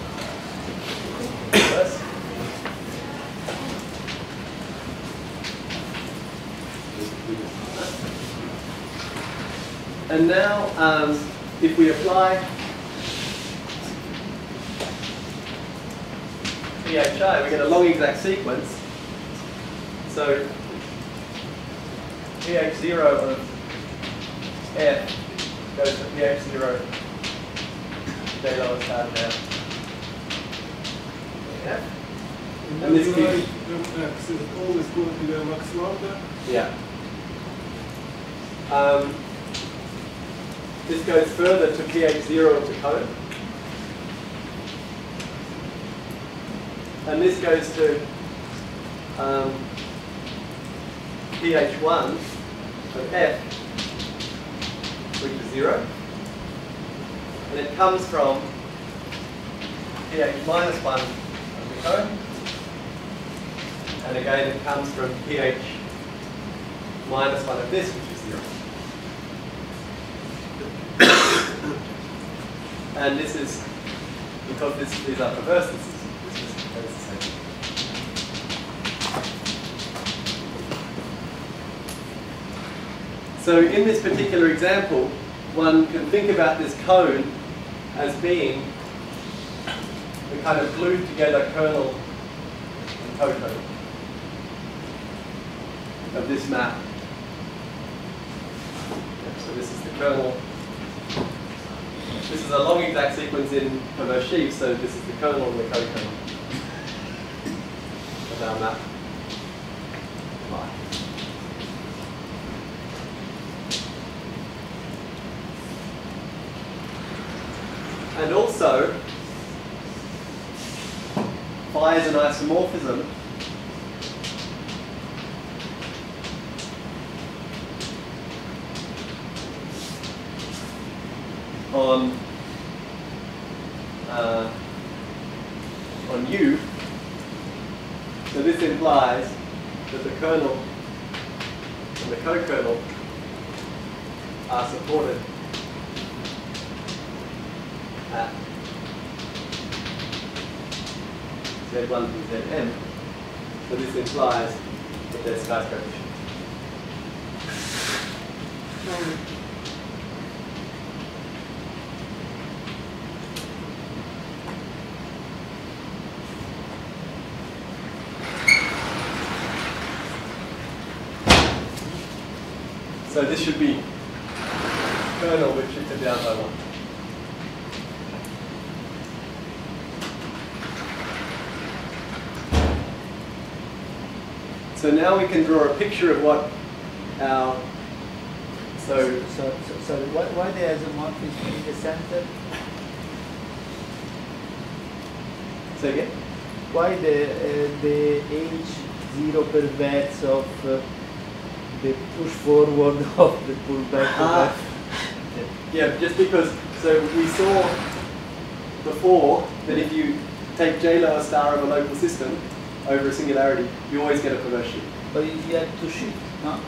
And now, if we apply PHI, we get a long exact sequence. So PH0 of F goes to PH0 J lowest star down. Yeah. And this gives always going to the max lambda. Yeah. This goes further to pH0 of the cone. And this goes to pH1 of F, which is 0. And it comes from pH minus 1 of the cone. And again, it comes from pH minus 1 of this, which is 0. And this is, because these are perverse, this is the same. So in this particular example, one can think about this cone as being the kind of glued together kernel and totone of this map. So this is the kernel. This is a long exact sequence in perverse sheaves, so this is the kernel and the co-kernel of our map. And also, phi is an isomorphism on U, so this implies that the kernel and the co-kernel are supported at Z1 to Zm, so this implies that they're skyscrapers. So this should be kernel which is down by 1. So now we can draw a picture of what our So why the isomorphism in the center? So again, why the H0 perverse of the push forward of the pullback? Yeah, just because. So we saw before that if you take J lower star of a local system over a singularity, you always get a perverse sheaf. But you had to shift, no?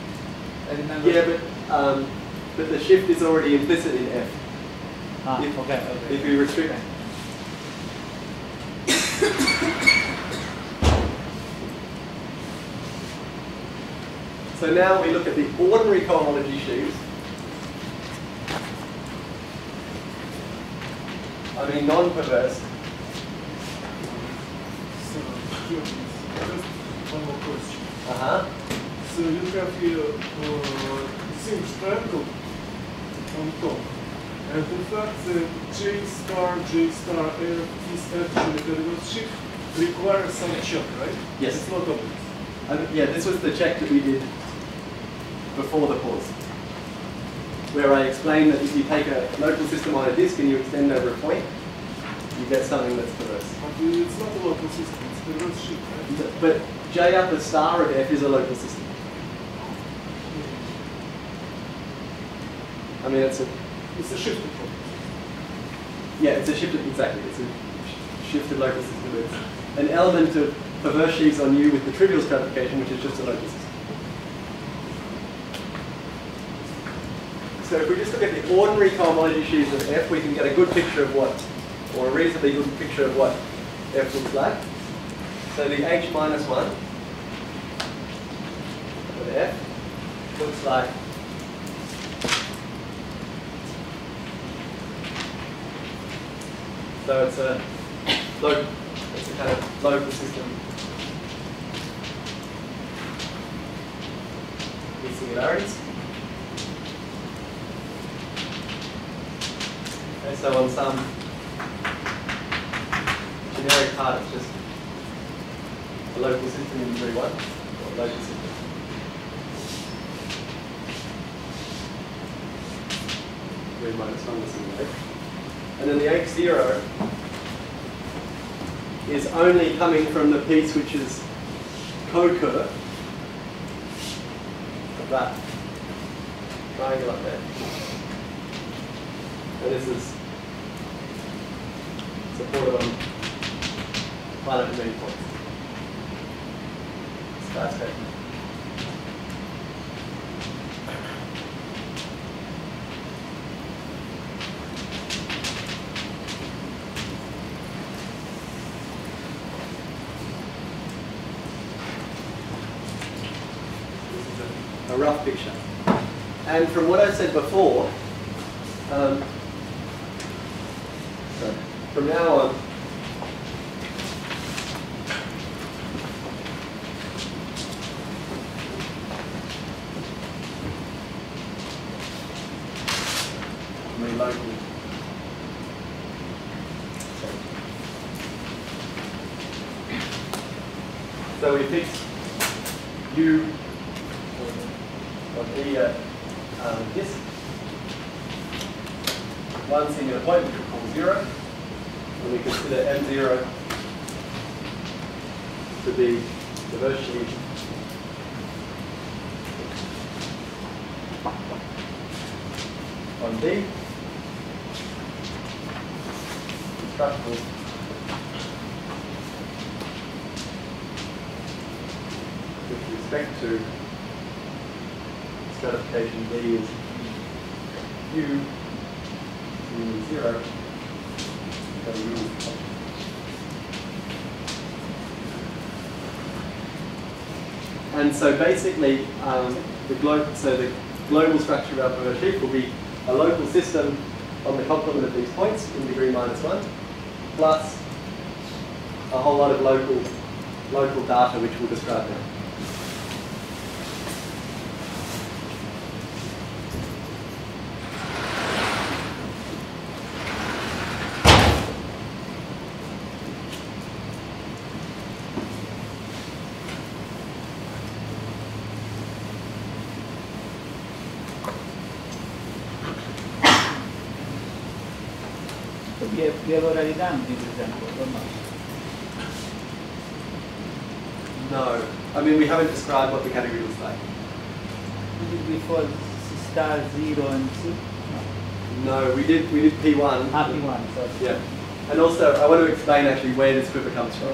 I remember. Yeah, but the shift is already implicit in F. Ah, if, okay. If you restrict. Okay. So now we look at the ordinary cohomology sheaves. I mean non-perverse. So just one more question. So you have here the same triangle on top. And in fact the J star F is actually the perverse sheaf requires some check, right? Yes. It's not obvious. Yeah, this was the check that we did before the pause, where I explained that if you take a local system on a disk and you extend over a point, you get something that's perverse. But it's not a local system, it's a perverse sheaf, right? But J up a star of F is a local system. I mean, it's a shifted problem. Yeah, it's a shifted, exactly. It's a shifted local system. It's an element of perverse sheaves on U with the trivial stratification, which is just a local system. So if we just look at the ordinary cohomology sheaves of F, we can get a good picture of what, or a reasonably good picture of what F looks like. So the H minus 1 of F looks like it's a kind of local system with singularities. And so on some generic part, it's just a local system in degree 1, or local system. Degree minus 1 is singularity. And then the H0 is only coming from the piece which is co-curve of that triangle up there. And this is supported on planet and moon points. That's it. A rough picture. And from what I said before, from now on, so we fix U of E at this one singular point, which we call 0, and we consider M0 to be perverse sheaves on D, constructible with respect to stratification D is U to 0, so U is constant. And so basically, the global structure of our perverse sheaf will be a local system on the complement of these points in degree minus 1, plus a whole lot of local data, which we'll describe now. we have already done this example, or not? No. I mean, we haven't described what the category looks like. Did it before star 0 and 2? No. No, we did P1. Ah, P1, sorry. Yeah. And also, I want to explain actually where this paper comes from.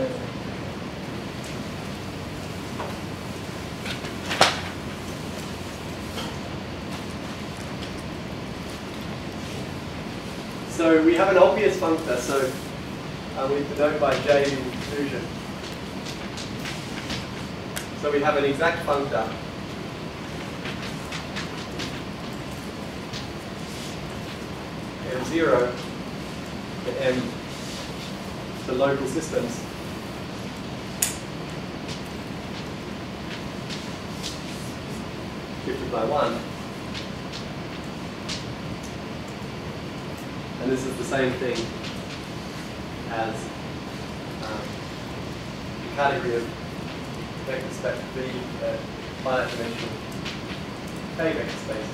So we have an obvious functor, so we denote by J in inclusion. So we have an exact functor. M0 to M to local systems. Shifted by 1. And this is the same thing as the category of vector space, the finite dimensional K vector space.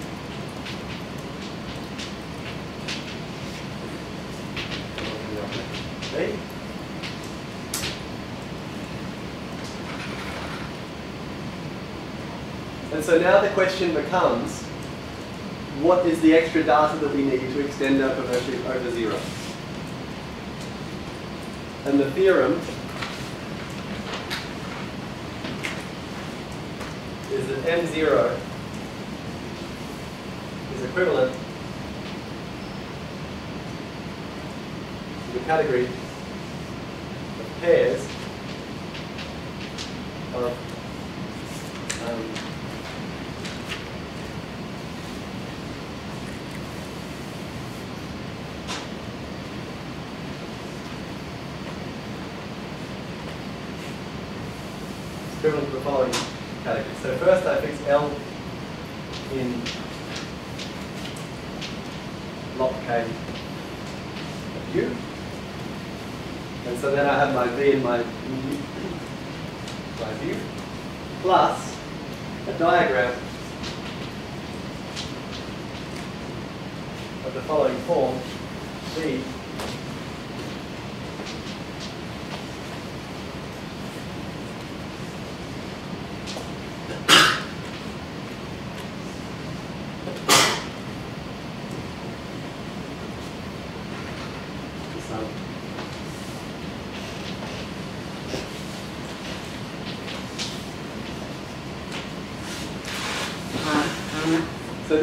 Okay. And so now the question becomes, what is the extra data that we need to extend our perverse sheaf over 0? And the theorem is that M0 is equivalent to the category of pairs of equivalent to the following category. So first I fix L in log K of U. And so then I have my V and my U, plus a diagram of the following form, V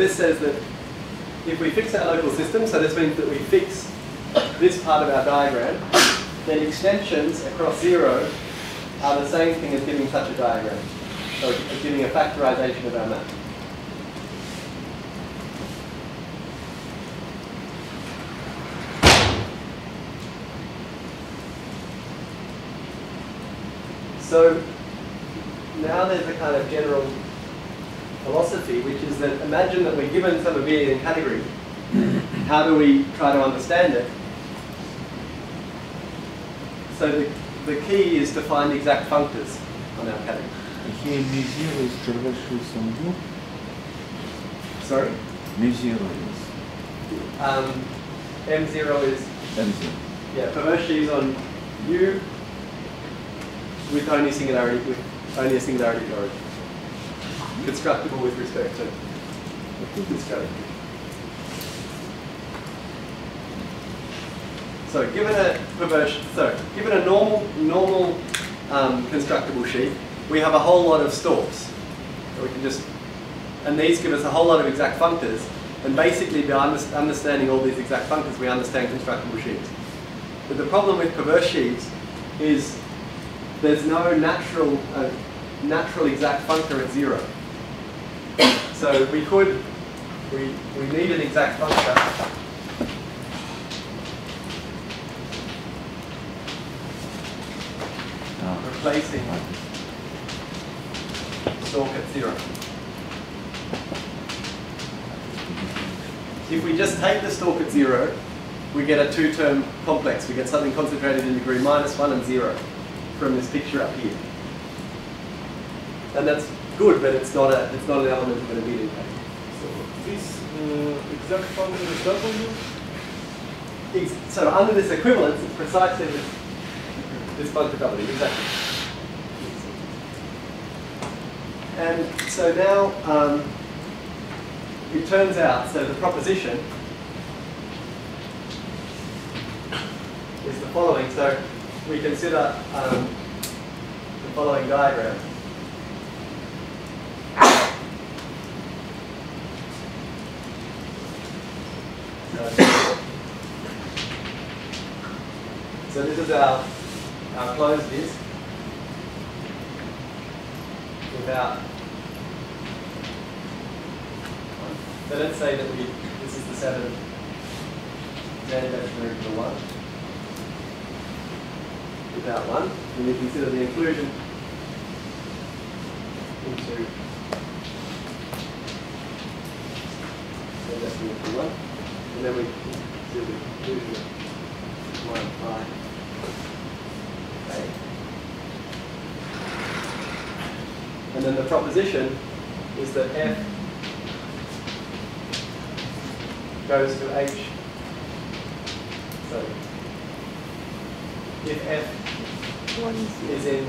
says that if we fix our local system, so this means that we fix this part of our diagram, then extensions across 0 are the same thing as giving such a diagram, so it's giving a factorization of our map. So now there's a kind of general philosophy, which is that imagine that we're given some abelian category. How do we try to understand it? So the key is to find exact functors on our category. Here, mu0 is traversal on U. Sorry? Mu0 is. M0 is. M0. Yeah, perverse sheaves on U with only singularity, of origin. Constructible with respect to this category. So, given a perverse, given a normal constructible sheaf, we have a whole lot of stores. So we can just, and these give us a whole lot of exact functors. And basically, by understanding all these exact functors, we understand constructible sheaves. But the problem with perverse sheaves is there's no natural exact functor at 0. So we could, we need an exact functor. Replacing stalk at 0. If we just take the stalk at 0, we get a 2-term complex. We get something concentrated in degree -1 and 0 from this picture up here. And that's good, but it's not a, it's not an element of an abelian category. So this exact function is W. So under this equivalence, it's precisely this multiplicability, exactly. And so now it turns out, so the proposition is the following. So we consider the following diagram. So this is our closed disk without. So let's say that this is the 7th non-dimensional original one without 1, and we consider the inclusion into non-dimensional original 1, and then we consider the inclusion of 1 by. And then the proposition is that F goes to H. So if F is in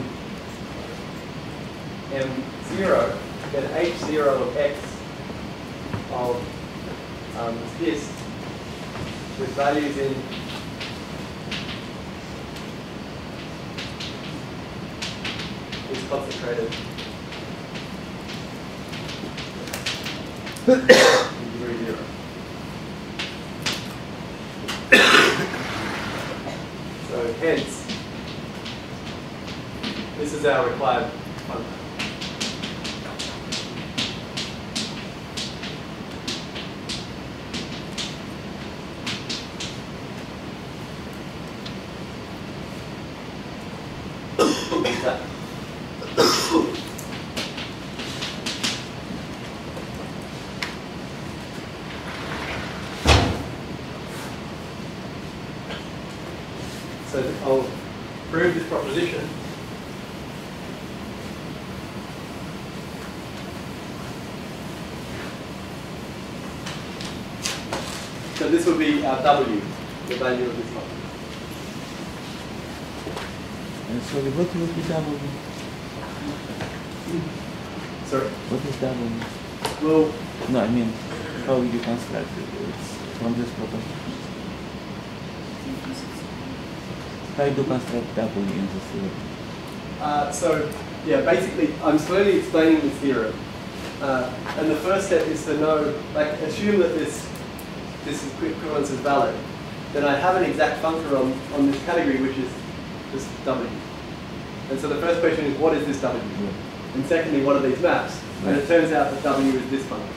M0, then H0 of X of this with values in is concentrated. Degree 0. So hence, this is our required function. This would be W, the value of this function. And so what would be W? Sorry? What is W? Well, no, I mean, how would you construct it? It's from this proposition. How do you construct W in this theorem? So, yeah, basically, I'm slowly explaining this theorem. And the first step is to know, like, assume that this equivalence is valid, then I have an exact function on this category, which is this W. And so the first question is, what is this W? Yeah. And secondly, what are these maps? Yeah. And it turns out that W is this function.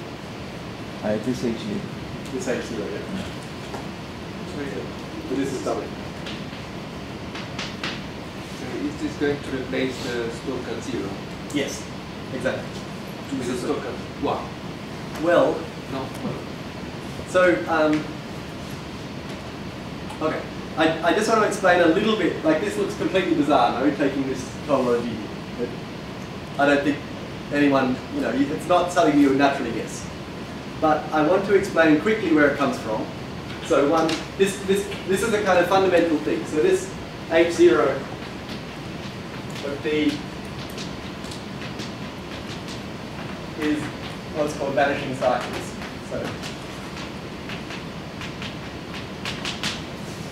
This H0. This H0, yeah. So this is W. So is this going to replace the Stoker 0? Yes, exactly. With the Stoker 1? Well, no. So, okay, I just want to explain a little bit, like this looks completely bizarre, no, taking this topology here. But I don't think anyone, you know, it's not something you would naturally guess. But I want to explain quickly where it comes from. So one, this is a kind of fundamental thing. So this H0 of D is what's called vanishing cycles. So,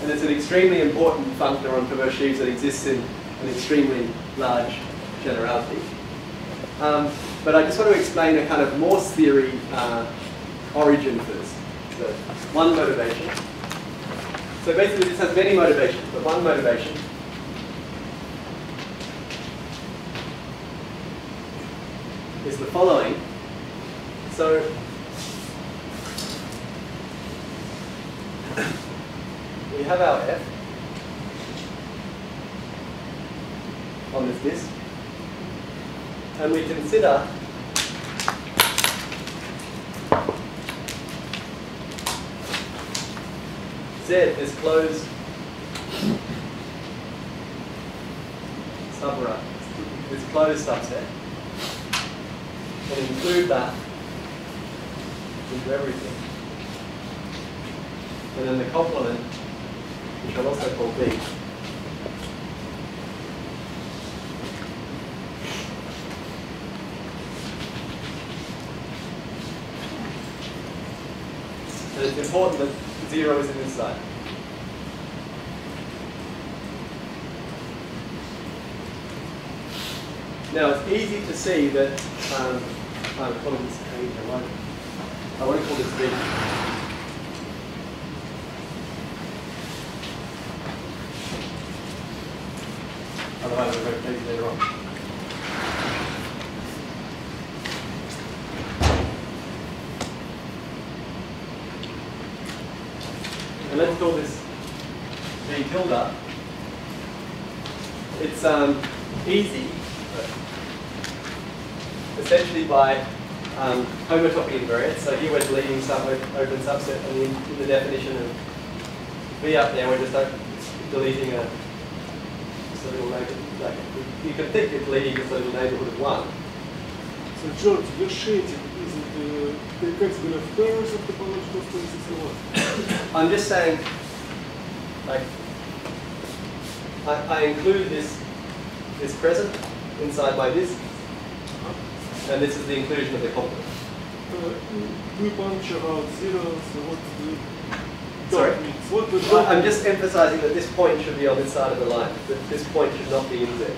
and it's an extremely important functor on perverse sheaves that exists in an extremely large generality. But I just want to explain a kind of Morse theory origin first. So one motivation. So basically this has many motivations, but one motivation is the following. So we have our F on this disk, and we consider Z as closed subset, this closed subset, and include that into everything, and then the complement which are also called these. And it's important that zero is in this side. Now it's easy to see that, I'm calling this page, I want to call this B. Otherwise I'll go to these later on. And let's call this B tilde. It's easy. Essentially by homotopy invariance. So here we're deleting some open subset, and in the definition of B up there, we're just deleting a just a little neighborhood. Like, you can think you're deleting just a little neighborhood of 1. So George, your shading isn't the flexible of pairs of topological spaces or what? I'm just saying, like, I include this present inside my disk. And this is the inclusion of the complement. We bunch about zero, so what do that means? What does that mean? I'm just emphasizing that this point should be on this side of the line, that this point should not be in there.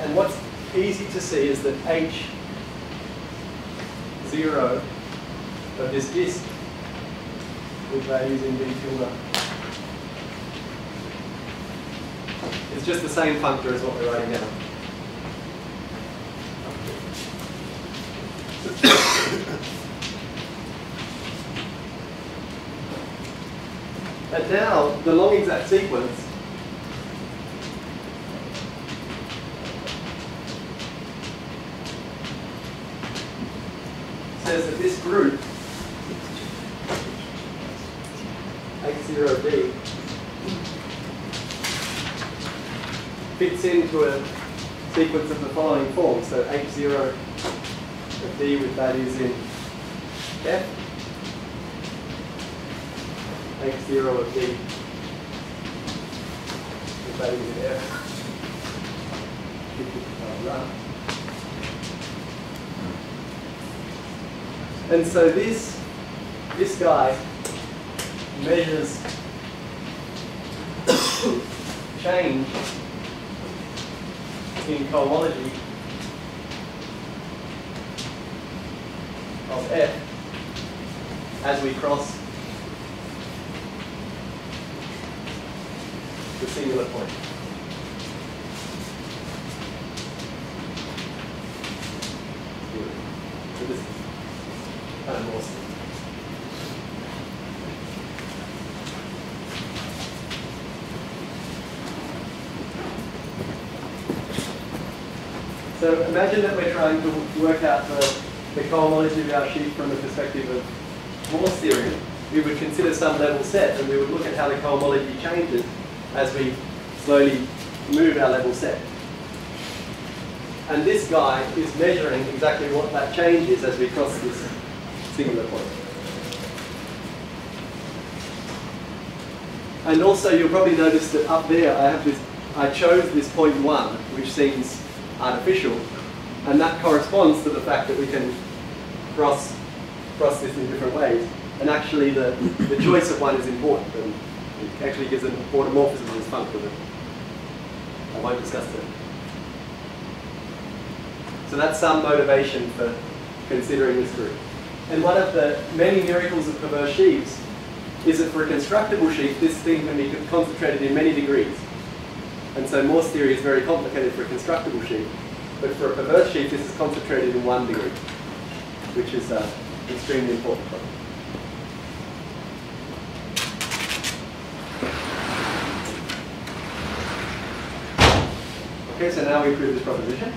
And what's easy to see is that H0 of this disk, which I use in D tilde, it's just the same functor as what we're writing down. And now, the long exact sequence says that this group, X0B, fits into a sequence of the following form. So H0 of D with values in F, H0 of D with values in F. And so this guy measures change in cohomology of F as we cross the singular point. So this is kind of Morse theory. So imagine that we're trying to work out the cohomology of our sheaf from the perspective of Morse theory. We would consider some level set, and we would look at how the cohomology changes as we slowly move our level set. And this guy is measuring exactly what that change is as we cross this singular point. And also, you'll probably notice that up there, I chose this point 1, which seems artificial, and that corresponds to the fact that we can cross this in different ways. And actually, the choice of one is important, and it actually gives an automorphism to this functor that I won't discuss today. So that's some motivation for considering this group. And one of the many miracles of perverse sheaves is that for a constructible sheaf, this thing can be concentrated in many degrees. And so Morse theory is very complicated for a constructible sheaf, but for a perverse sheaf, this is concentrated in 1 degree, which is extremely important. Okay, so now we prove this proposition.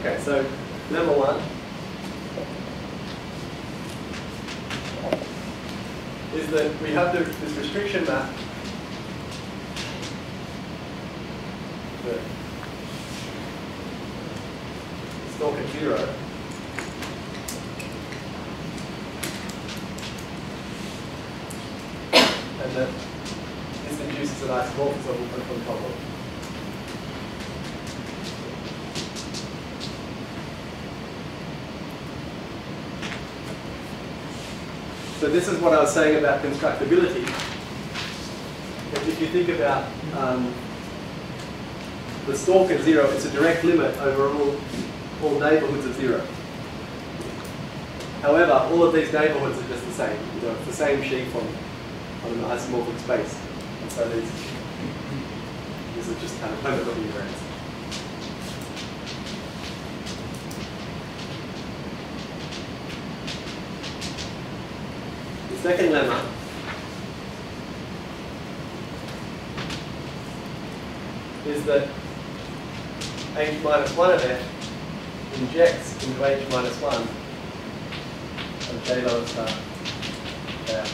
Okay, so number one is that we have this restriction map that stalk at 0. And that this induces a nice morphism from problem. So this is what I was saying about constructibility. If you think about the stalk at 0, it's a direct limit over all neighborhoods of 0. However, all of these neighborhoods are just the same. You know, it's the same sheaf on an isomorphic space. And so these are just kind of homotopy variants. Second lemma is that h minus 1 of f injects into h minus 1 of j lambda star j out.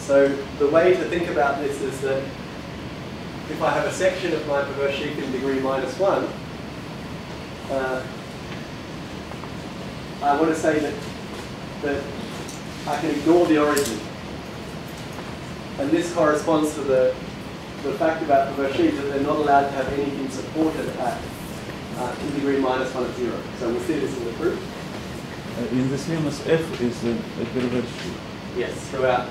So the way to think about this is that if I have a section of my perverse sheaf in degree minus 1, I want to say that I can ignore the origin. And this corresponds to the fact about perverse sheaves that they're not allowed to have anything supported at in degree minus 1 of 0. So we'll see this in the proof. In this lemma's f is a perverse sheaf. Yes, throughout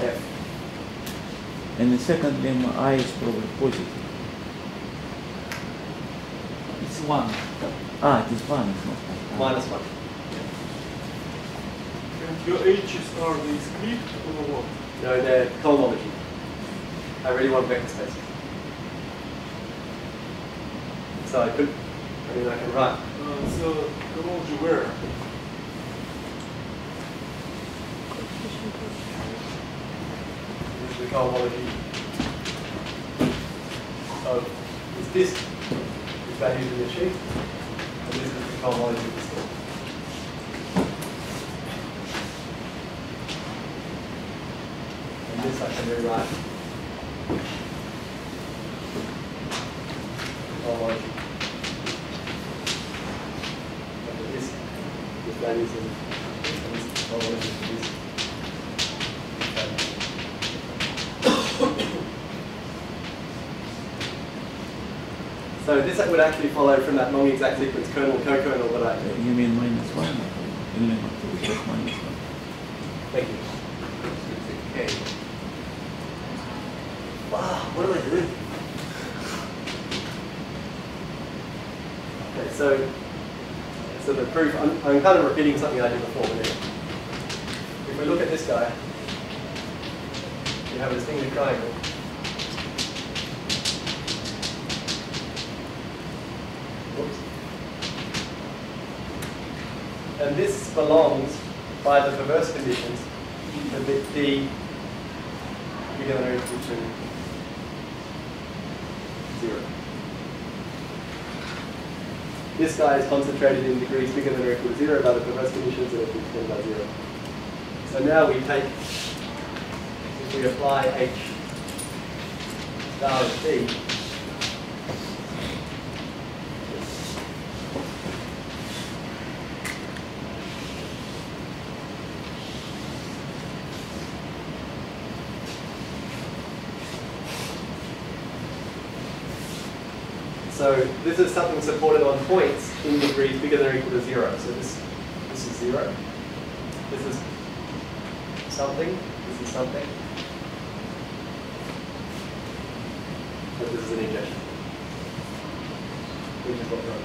f. And the second lemma I is probably positive. It's 1. Ah, it is 1, it's not 1. Minus 1. Yeah. And your H's are the script or what? No, they're cohomology. I really want vector spaces. So I can write. So, cohomology where? This is the cohomology of this value in the sheet. This is the cohomology of the stalk. And this I can rewrite. Cohomology. And this value is in this cohomology of this. So this would actually follow from that long exact sequence kernel-co-kernel that I did. You mean minus 1? Minus 1. Thank you. It's a K. Wow, what am I doing? Okay, so the proof, I'm kind of repeating something I did before. If we look at this guy, you have a distinguished triangle. And this belongs, by the perverse conditions, to the D equal to 0. This guy is concentrated in degrees bigger than or equal to 0 by the perverse conditions and equal to by 0. So now if we apply H star of D, so this is something supported on points in degrees bigger than or equal to 0. So this is 0. This is something. This is something. But this is an injection, which is what's wrong.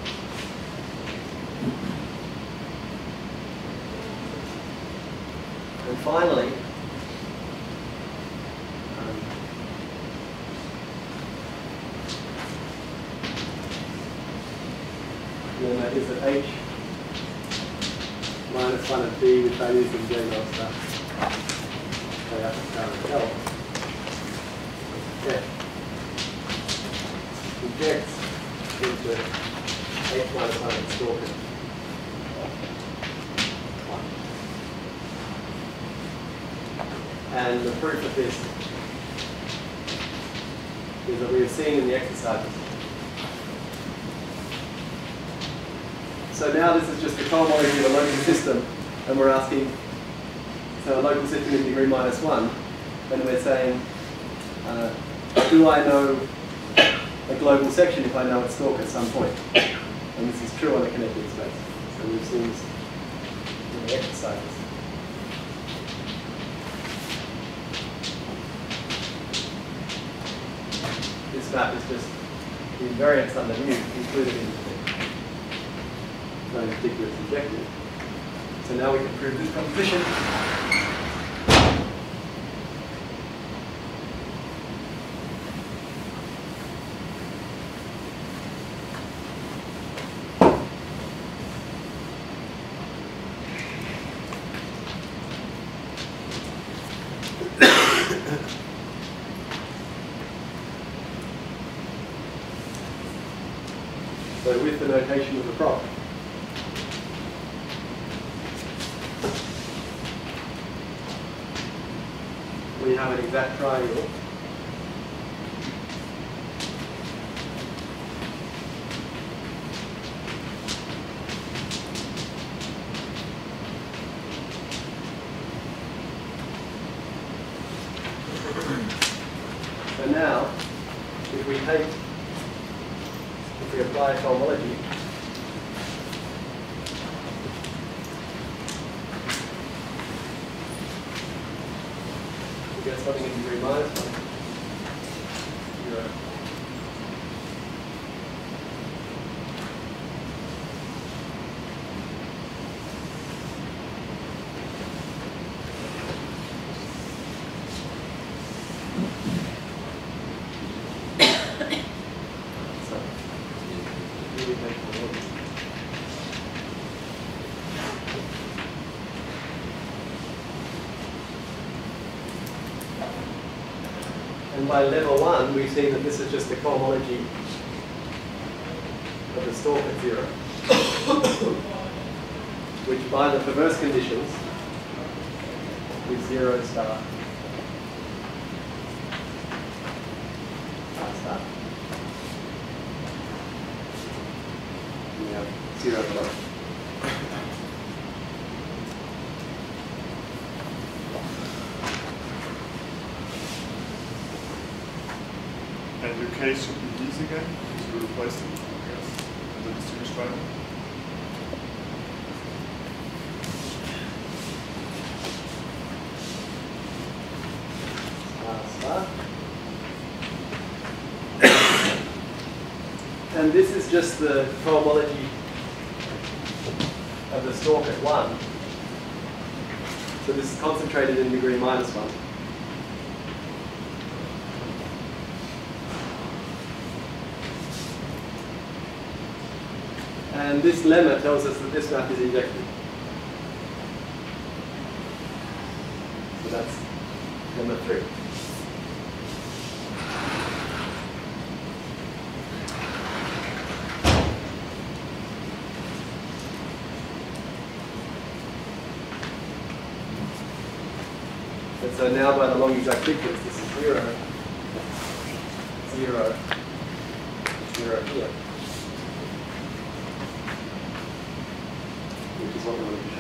And finally, is that h minus 1 of b with values in j lambda star j alpha star and l objects into H minus 1 and store it. And the proof of this is that we have seen in the exercises. So now this is just a cohomology of a local system, and we're asking, so a local system in degree minus 1, and we're saying, do I know a global section if I know its stalk at some point? And this is true on a connected space. So we've seen this in the exercises. This map is just the invariance under mu included in no particular objective. So now we can prove this proposition. So with the notation of the prop, we have an exact triangle by level 1, we've seen that this is just the cohomology of the stalk at 0, which by the perverse conditions is 0 star. We have 0 below. Case should be these again, because we replaced them, I guess, in the distinguished triangle. And this is just the cohomology of the stalk at 1. So this is concentrated in degree minus 1. And this lemma tells us that this map is injective. So that's lemma 3. And so now by the long exact sequence, this is 0, 0, 0 here. What we want to check.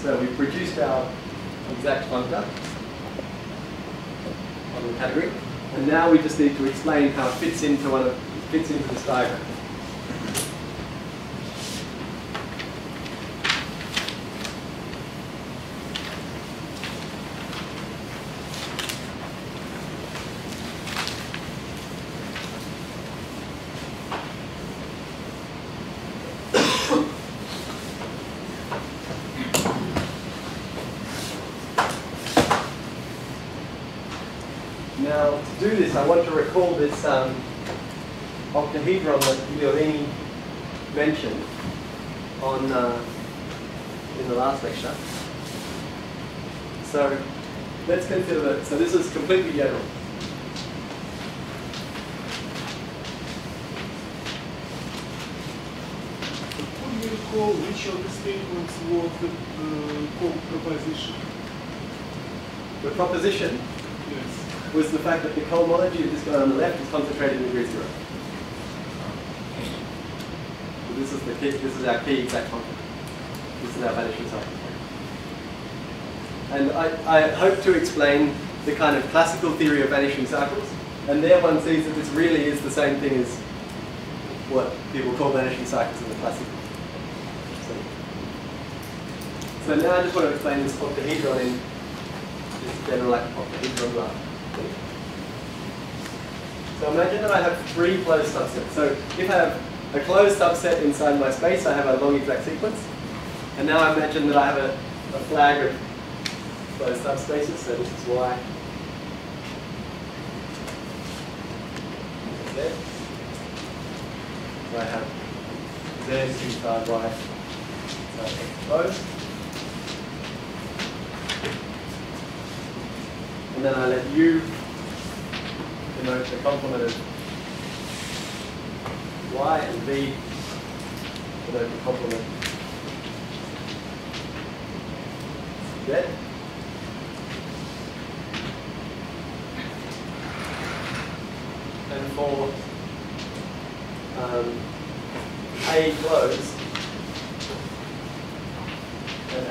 So we produced our exact functor on the category, and now we just need to explain how it fits into this diagram. I want to recall this octahedron that Guglielmini mentioned on in the last lecture. So let's consider that. So this is completely general. Could you recall which of the statements was the proposition? The proposition? Yes. Was the fact that the cohomology of this guy on the left is concentrated in degree zero. So this is the key. This is our key exact function. This is our vanishing cycle. And I hope to explain the kind of classical theory of vanishing cycles. And there one sees that this really is the same thing as what people call vanishing cycles in the classical. So now I just want to explain this octahedron in this general octahedron graph. So imagine that I have three closed subsets. So if I have a closed subset inside my space, I have a long exact sequence. And now I imagine that I have a flag of closed subspaces, so this is Y. Z. So I have Z inside Y inside X closed. And then I let U denote the complement of Y and V denote the complement of Z. And for A closed and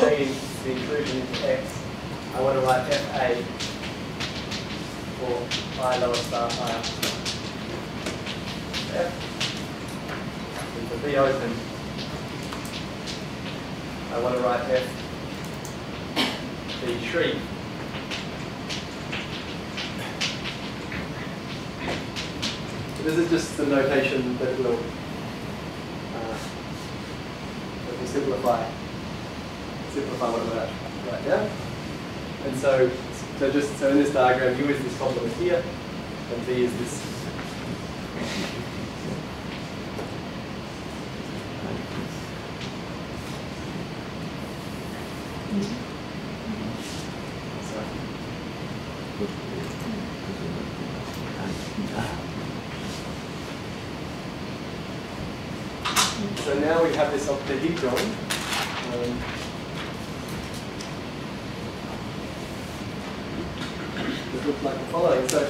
A is the inclusion into X, I want to write FA for I lower star I upper star F. And for B open, I want to write F B sheaf. This is just the notation that will simplify what I'm about to write down. And so in this diagram, U is this complement here, and V is this. So now we have this octahedron. It looks like the following. So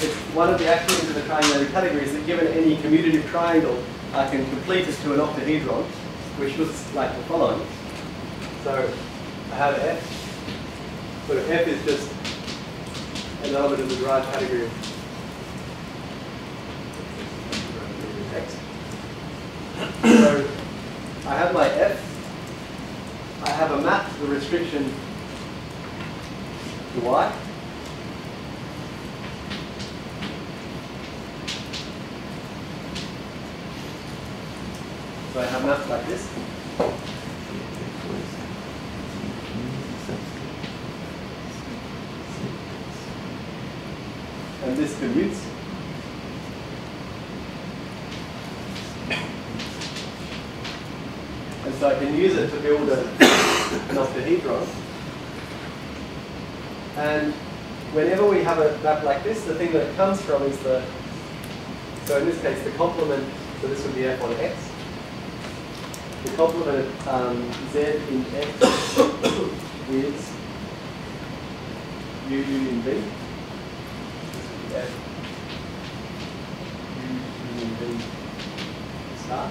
it's one of the axioms of the triangulated category is that given any commutative triangle, I can complete it to an octahedron, which looks like the following. So I have F. So F is just an element of the derived category of X. So I have my F, I have a map to the restriction to Y, so I have maps like this. And this commutes. So I can use it to build an octahedron. And whenever we have a map like this, the thing that it comes from is the, so in this case, the complement, so this would be F on X. The complement of Z in X is U in V. This would be F U in V star.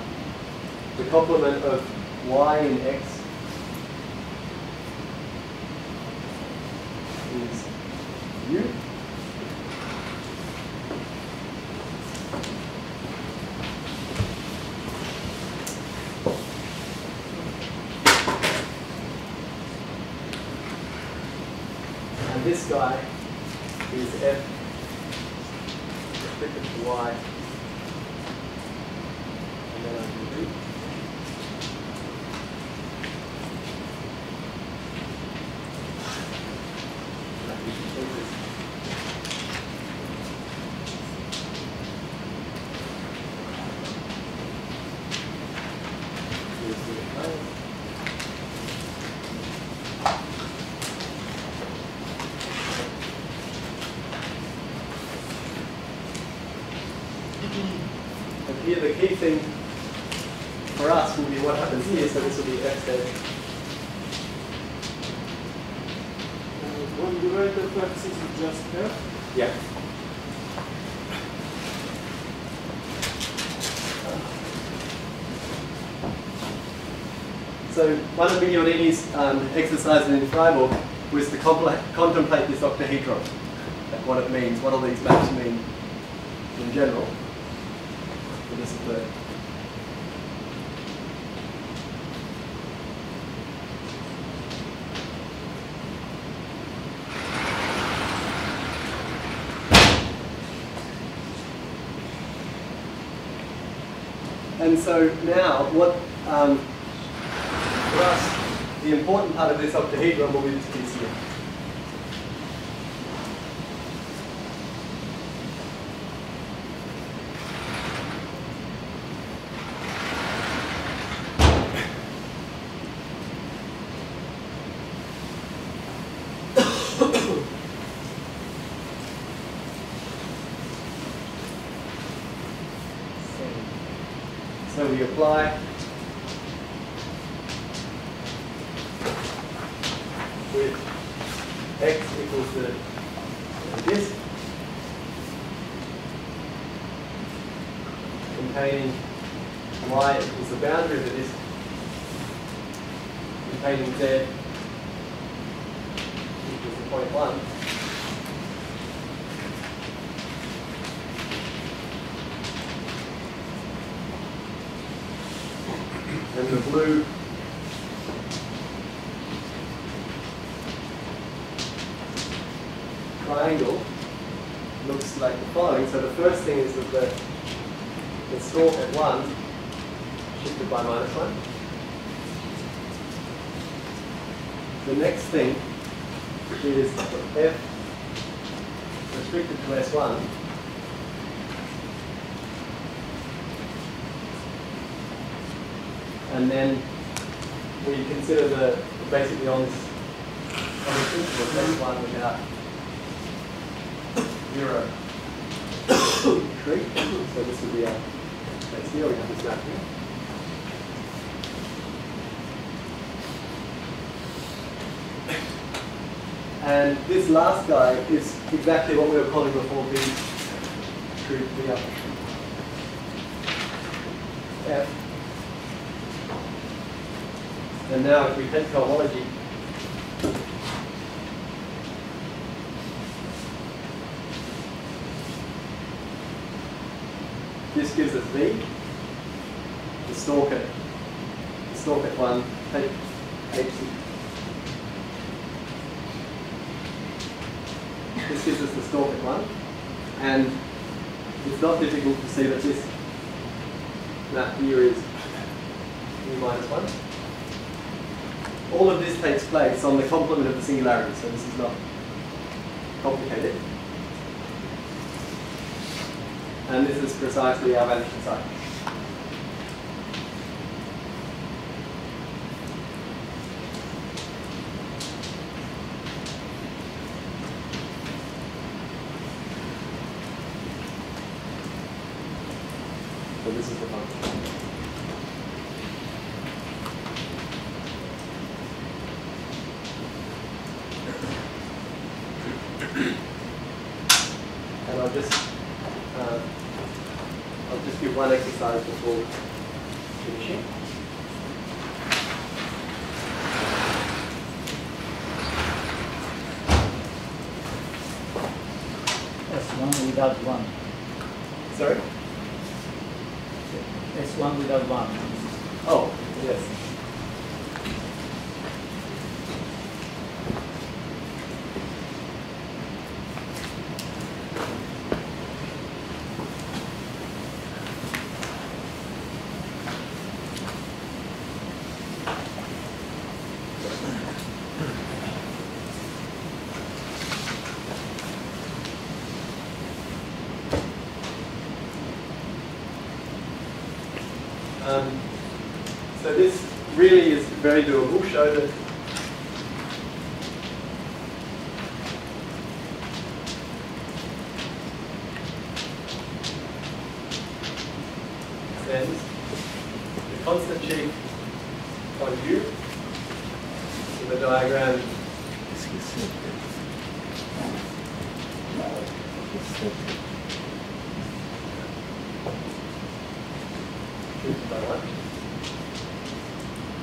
The complement of Y in X is U. And this guy is F restricted to Y. And then I can do And here the key thing for us will be what happens here, so this will be f z. One divided by x is just f? Yeah. So one of Miglianini's exercises in Freiburg was to contemplate this octahedron, what it means, what all these maps mean in general. So this is the and so now, what for us, the important part of this octahedron will be this piece here. So we apply with x equals the disk containing y equals the boundary of the disk containing z equals the point 1. And the blue triangle looks like the following. So the first thing is that the stalk at 1 shifted by -1. The next thing is f restricted to S1. And then we consider the basically on the principle of S1 without zero trick. So this would be our case here. We have this map here. And this last guy is exactly what we were calling before B group B up. F. And now if we take cohomology, this gives us V, the stalk at 1, take H. This gives us the stalk at 1, and it's not difficult to see that this map here is U-1. All of this takes place on the complement of the singularity, so this is not complicated. And this is precisely our vanishing cycle. So this is the function. I'll just give one exercise before finishing. S1 without 1. Sorry? S1 without 1. Oh, yes. So this really is very doable. Show that sense, the constant sheaf on U. So the diagram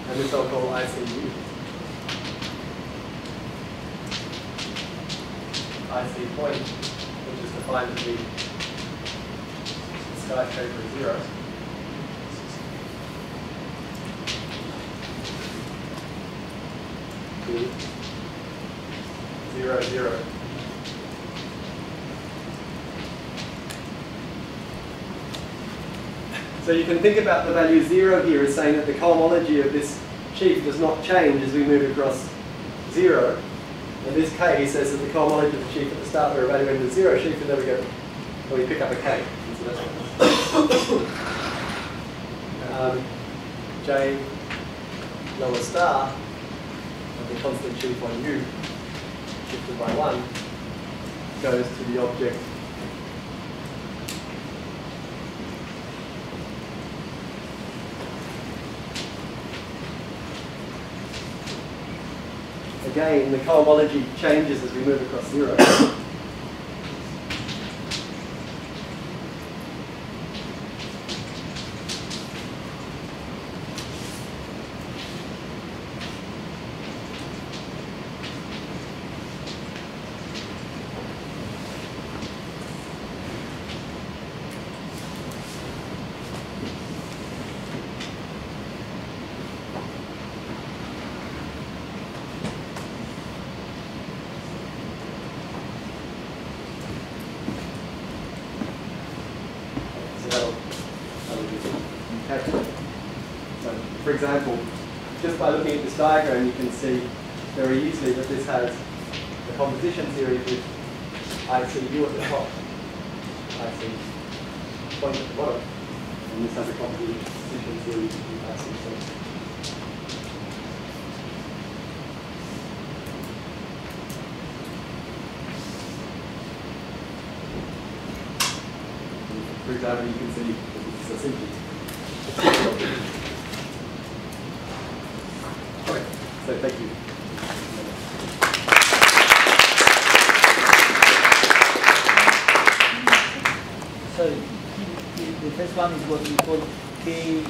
and this I'll call ICU. IC point, which is defined to be skyscraper 0. Two, 0, 0. So you can think about the value 0 here as saying that the cohomology of this sheaf does not change as we move across 0. In this K says that the cohomology of the sheaf at the start we're evaluating the 0 sheaf, and then we go, well, we pick up a K. So that's J lower star of the constant sheaf on U shifted by 1 goes to the object again. The cohomology changes as we move across 0. Diagram, you can see very easily that this has the composition theory with ICU at the top, IC point at the bottom, and this has a composition theory with ICU. For example, you can see that this is a symmetry. So thank you. So the first one is what we call K